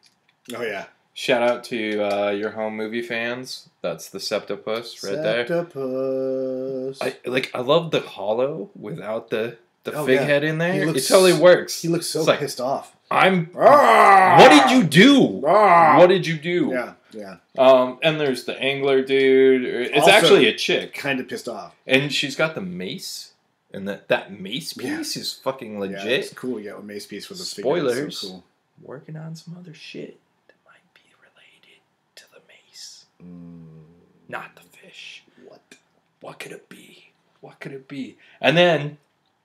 oh, yeah. Shout out to uh, your home movie fans. That's the Septopus right there. Septopus. I, like, I love the hollow without the, the oh, fig yeah. head in there. Looks, it totally works. He looks so it's pissed like, off. I'm... Ah! What did you do? Ah! What did you do? Yeah. Yeah. Um, and there's the angler dude. It's also actually a chick. Kind of pissed off. And she's got the mace. And that, that mace piece yeah. is fucking legit. Yeah, it's cool. Yeah, a mace piece with a spoilers. So cool. Working on some other shit that might be related to the mace. Mm. Not the fish. What? What could it be? What could it be? And then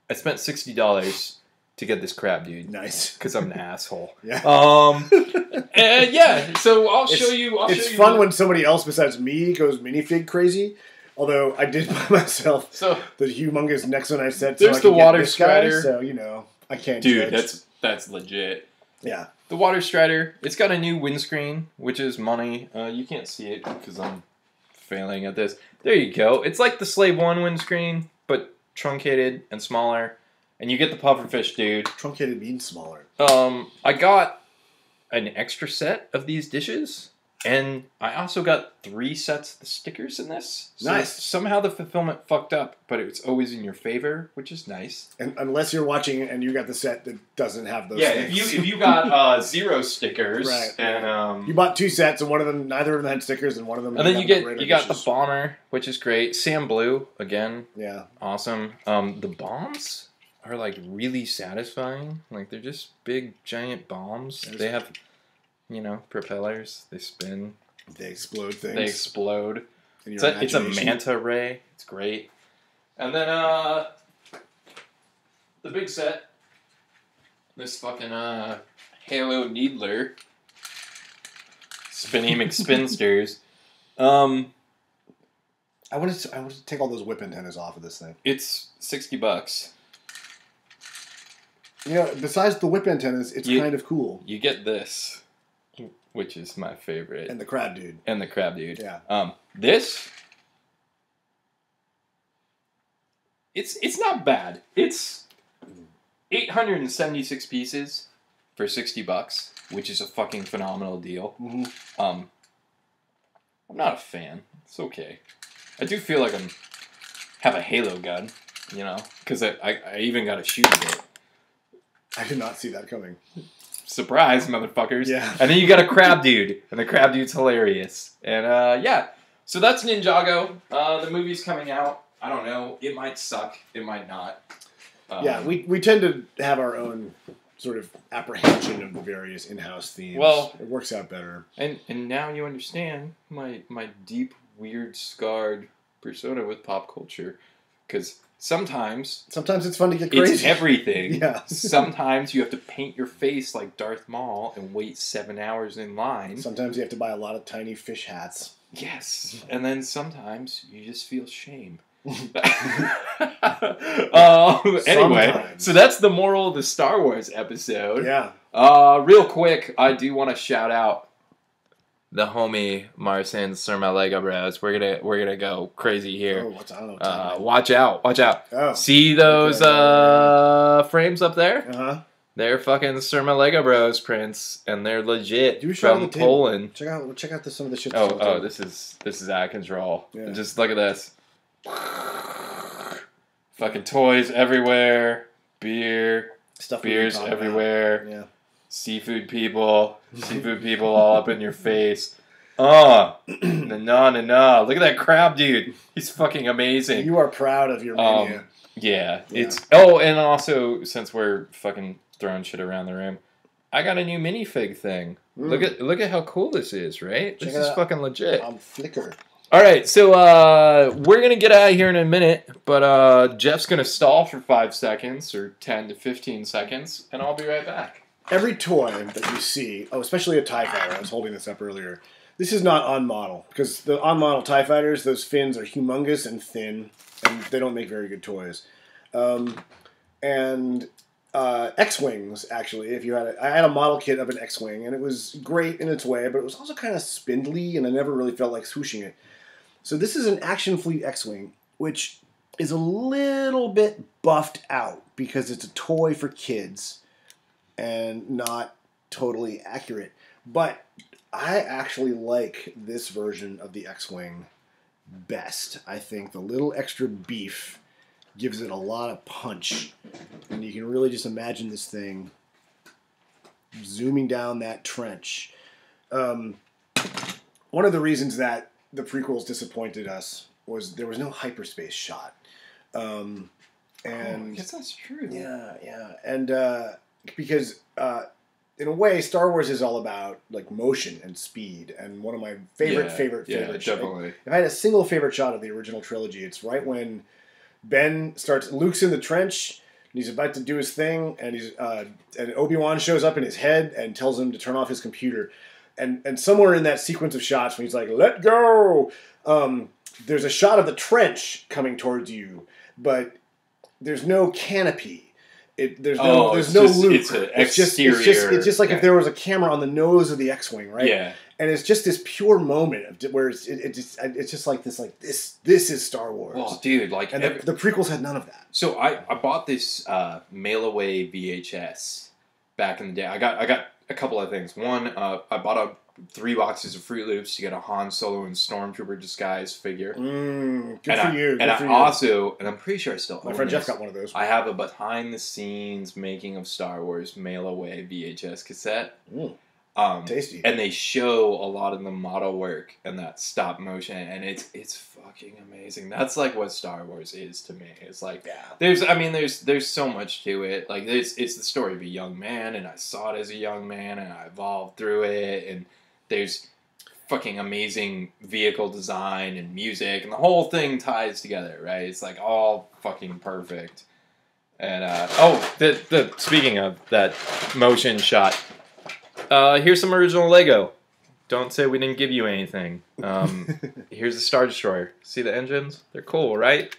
I spent sixty dollars to get this crab dude. Nice. Because I'm an asshole. Yeah. Um, and yeah, so I'll it's, show you. I'll it's show you fun what... when somebody else besides me goes minifig crazy. Although I did buy myself so, the humongous Nexonite set. There's so I the Water Strider. Guy, so, you know, I can't Dude, judge. that's that's legit. Yeah. The Water Strider. It's got a new windscreen, which is money. Uh, you can't see it because I'm failing at this. There you go. It's like the Slave One windscreen, but truncated and smaller. And you get the pufferfish, dude. Truncated means smaller. Um, I got an extra set of these dishes, and I also got three sets of the stickers in this. So nice. Somehow the fulfillment fucked up, but it's always in your favor, which is nice. And unless you're watching and you got the set that doesn't have those. Yeah, things. if you if you got uh, zero stickers, right? And um, you bought two sets, and one of them, neither of them had stickers, and one of them. And then you get you got dishes. The bomber, which is great. Sam Blue again. Yeah. Awesome. Um, the bombs are like really satisfying. Like they're just big giant bombs. There's they have, you know, propellers. They spin. They explode things. They explode. It's a, it's a manta ray. It's great. And then uh, the big set. This fucking uh, Halo Needler. Spinny McSpinsters. Um, I want to. I want to take all those whip antennas off of this thing. It's sixty bucks. You know, besides the whip antennas, it's you, kind of cool. You get this, which is my favorite. And the crab dude. And the crab dude. Yeah. Um, this, it's it's not bad. It's eight hundred seventy-six pieces for sixty bucks, which is a fucking phenomenal deal. Mm-hmm. Um, I'm not a fan. It's okay. I do feel like I'm have a Halo gun, you know, because I, I, I even got a shooting bit. I did not see that coming. Surprise, motherfuckers. Yeah. And then you got a crab dude, and the crab dude's hilarious. And, uh, yeah. So that's Ninjago. Uh, the movie's coming out. I don't know. It might suck. It might not. Um, yeah, we, we tend to have our own sort of apprehension of the various in-house themes. Well, it works out better. And and now you understand my my deep, weird, scarred persona with pop culture, because sometimes sometimes it's fun to get crazy. It's everything. Yeah. Sometimes you have to paint your face like Darth Maul and wait seven hours in line. Sometimes you have to buy a lot of tiny fish hats. Yes, and then sometimes you just feel shame. um, anyway, so that's the moral of the Star Wars episode. Yeah. Uh, real quick, I do want to shout out the homie Marcin Surma Lego Bros. We're gonna we're gonna go crazy here. Oh, what's, I don't know, uh, watch out! Watch out! Oh. See those okay. uh, frames up there? Uh huh. They're fucking Surma Lego Bros prints, and they're legit from Poland. Check out check out the, some of the shit. Oh oh, table. this is this is out of control. Yeah. Just look at this. Fucking toys everywhere, beer, stuff beers everywhere, yeah. seafood people, seafood people all up in your face. Oh, na na na na! Look at that crab, dude. He's fucking amazing. You are proud of your um, mania. Yeah, yeah, it's oh, and also since we're fucking throwing shit around the room, I got a new minifig thing. Mm. Look at look at how cool this is, right? Check this is out. Fucking legit. On Flickr. All right, so uh, we're going to get out of here in a minute, but uh, Jeff's going to stall for five seconds or ten to fifteen seconds, and I'll be right back. Every toy that you see, oh, especially a TIE Fighter, I was holding this up earlier, this is not on model, because the on model TIE Fighters, those fins are humongous and thin, and they don't make very good toys. Um, and uh, X-Wings, actually, if you had a, I had a model kit of an X-Wing, and it was great in its way, but it was also kind of spindly, and I never really felt like swooshing it. So this is an Action Fleet X-Wing, which is a little bit buffed out because it's a toy for kids and not totally accurate. But I actually like this version of the X-Wing best. I think the little extra beef gives it a lot of punch. And you can really just imagine this thing zooming down that trench. Um, one of the reasons that the prequels disappointed us was there was no hyperspace shot. Um, and I guess that's true. Yeah, yeah. And uh, because uh, in a way, Star Wars is all about like motion and speed. And one of my favorite, yeah, favorite, yeah, favorite shots. If I had a single favorite shot of the original trilogy, it's right when Ben starts, Luke's in the trench, and he's about to do his thing, and he's uh, and Obi-Wan shows up in his head and tells him to turn off his computer. And, and somewhere in that sequence of shots when he's like, let go, um, there's a shot of the trench coming towards you, but there's no canopy. It, there's no, oh, there's no just, loop. It's, an it's, exterior, just, it's, just, it's just like yeah. if there was a camera on the nose of the X-Wing, right? Yeah. And it's just this pure moment of where it's, it, it just, it's just like this, like this, this is Star Wars. Well, dude, like... And every, the, the prequels had none of that. So I, I bought this uh, mail-away V H S back in the day. I got, I got... a couple of things. One, uh, I bought up three boxes of Fruit Loops to get a Han Solo and Stormtrooper disguise figure. Mm, good and for I, you. Good and for I you. also, and I'm pretty sure I still own My friend this. Jeff got one of those. I have a behind-the-scenes making of Star Wars mail-away V H S cassette. Mm, um, tasty. And they show a lot of the model work and that stop motion, and it's it's fucking amazing. That's like what Star Wars is to me. It's like yeah. there's, I mean, there's there's so much to it. Like it's it's the story of a young man, and I saw it as a young man, and I evolved through it. And there's fucking amazing vehicle design and music, and the whole thing ties together, right? It's like all fucking perfect. And uh, oh, the the speaking of that motion shot. Uh, here's some original Lego. Don't say we didn't give you anything. Um, here's the Star Destroyer. See the engines? They're cool, right?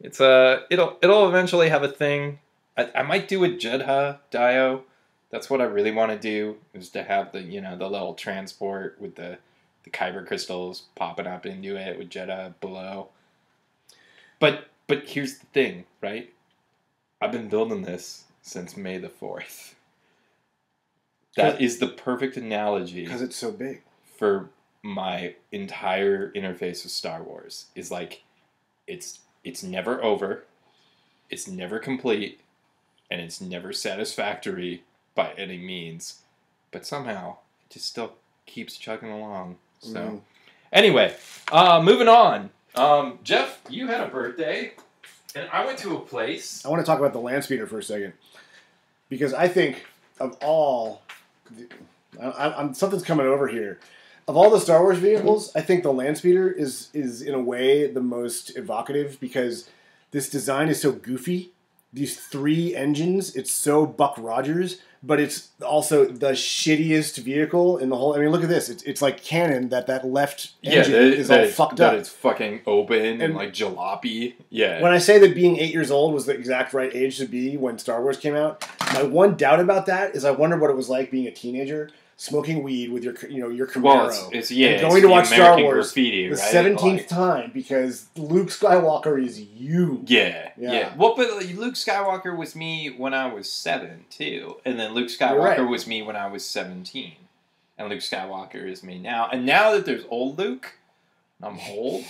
It's uh, it'll it'll eventually have a thing. I, I might do a Jedha Dio. That's what I really want to do, is to have the you know the little transport with the the Kyber crystals popping up into it with Jedha below. But but here's the thing, right? I've been building this since May the fourth. That is the perfect analogy. Because it's so big. For my entire interface with Star Wars. Is like, it's it's never over, it's never complete, and it's never satisfactory by any means. But somehow, it just still keeps chugging along. So, mm. anyway, uh, moving on. Um, Jeff, you had a birthday, and I went to a place. I want to talk about the Landspeeder for a second. Because I think... of all, I, I'm, something's coming over here. Of all the Star Wars vehicles, I think the Landspeeder is is in a way the most evocative because this design is so goofy. These three engines, it's so Buck Rogers, but it's also the shittiest vehicle in the whole. I mean, look at this. It's it's like canon that that left engine yeah, that, is that all is, fucked that up. That it's fucking open and, and like jalopy. Yeah. When I say that being eight years old was the exact right age to be when Star Wars came out, my one doubt about that is I wonder what it was like being a teenager. Smoking weed with your, you know, your Camaro. Well, it's, it's yeah, and going it's to watch Star Wars graffiti, the right? seventeenth like, time because Luke Skywalker is you. Yeah, yeah. yeah. Well, but Luke Skywalker was me when I was seven too, and then Luke Skywalker right. was me when I was seventeen, and Luke Skywalker is me now. And now that there's old Luke, I'm old.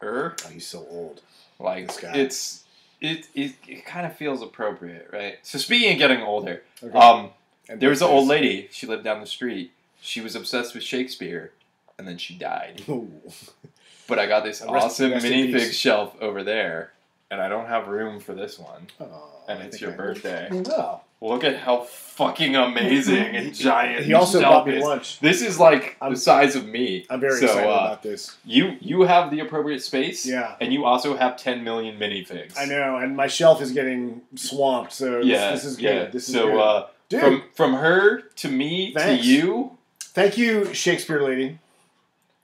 er, oh, he's so old. Like this guy. it's it it it kind of feels appropriate, right? So speaking of getting older, okay. um. And there was an old lady. She lived down the street. She was obsessed with Shakespeare, and then she died. Ooh. But I got this rest, awesome minifig shelf over there, and I don't have room for this one. Oh, and it's your I birthday. Oh. Look at how fucking amazing and giant. He also shelf bought me is. lunch. This is like I'm, the size of me. I'm very so, excited uh, about this. You you have the appropriate space. Yeah. And you also have ten million minifigs. I know, and my shelf is getting swamped. So yeah, this, this is good. Yeah. This is so. Good. Uh, Dude. From from her to me Thanks. to you. Thank you, Shakespeare lady.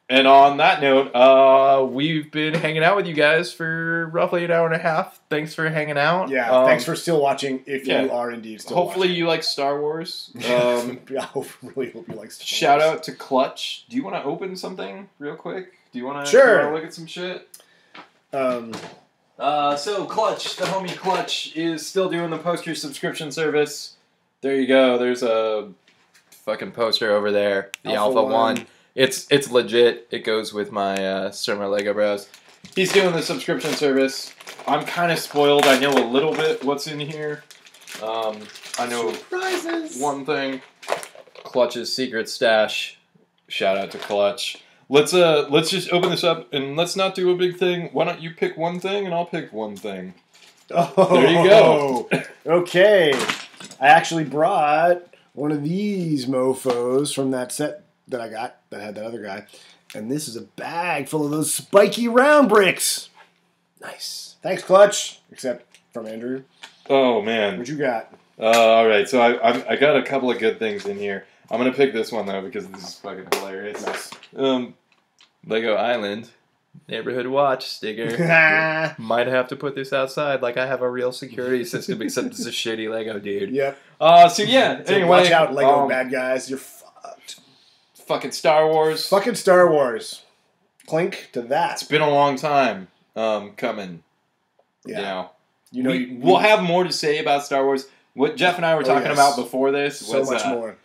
And on that note, uh, we've been hanging out with you guys for roughly an hour and a half. Thanks for hanging out. Yeah, um, thanks for still watching, if yeah. you are indeed still Hopefully watching. you like Star Wars. Um, I hope, really hope you like Star shout Wars. Shout out to Clutch. Do you want to open something real quick? Do you want to sure. look at some shit? Um... Uh, so, Clutch, the homie Clutch, is still doing the poster subscription service. There you go. There's a fucking poster over there. The Alpha, Alpha one. one. It's it's legit. It goes with my uh, Surma Lego Bros. He's doing the subscription service. I'm kind of spoiled. I know a little bit what's in here. Um, I know Surprises. one thing. Clutch's secret stash. Shout out to Clutch. Let's uh let's just open this up and let's not do a big thing. Why don't you pick one thing and I'll pick one thing. Oh, there you go. Okay. I actually brought one of these mofos from that set that I got that had that other guy. And this is a bag full of those spiky round bricks. Nice. Thanks, Clutch. Except from Andrew. Oh, man. What you got? Uh, all right. So I, I I got a couple of good things in here. I'm going to pick this one, though, because this is fucking hilarious. Nice. Um, Lego Island. Neighborhood watch sticker. Might have to put this outside. Like I have a real security system, except it's a shitty Lego, dude. Yep. Uh, so yeah. So anyway, watch out, Lego um, bad guys. You're fucked. Fucking Star Wars. Fucking Star Wars. Clink to that. It's been a long time um, coming. Yeah. You know, you know we, you, we'll have more to say about Star Wars. What Jeff and I were talking oh, yes. about before this was so much uh, more.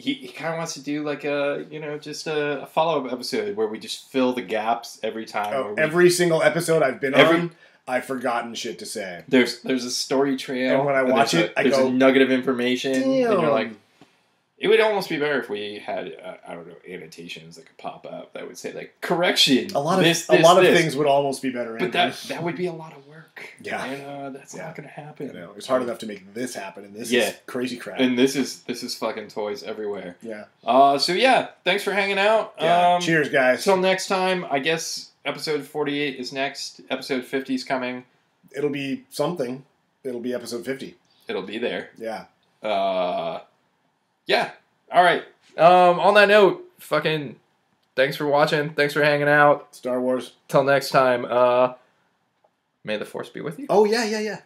He, he kind of wants to do like a, you know, just a, a follow-up episode where we just fill the gaps every time. Oh, we, every single episode I've been every, on, I've forgotten shit to say. There's there's a story trail. And when I watch it, a, I there's go... There's a nugget of information. Damn. And you're like, it would almost be better if we had, uh, I don't know, annotations that could pop up that would say, like, correction. A lot of, this, this, a lot of things would almost be better. But that, that would be a lot of work. Yeah. And uh, that's yeah. not going to happen. You know, it's hard enough to make this happen, and this yeah. is crazy crap. And this is this is fucking toys everywhere. Yeah. Uh, so, yeah, thanks for hanging out. Yeah. Um, Cheers, guys. Till next time, I guess episode forty-eight is next. Episode fifty is coming. It'll be something. It'll be episode fifty. It'll be there. Yeah. Uh... Yeah. All right. Um, on that note, fucking thanks for watching. Thanks for hanging out. Star Wars. Till next time. Uh, may the Force be with you. Oh, yeah, yeah, yeah.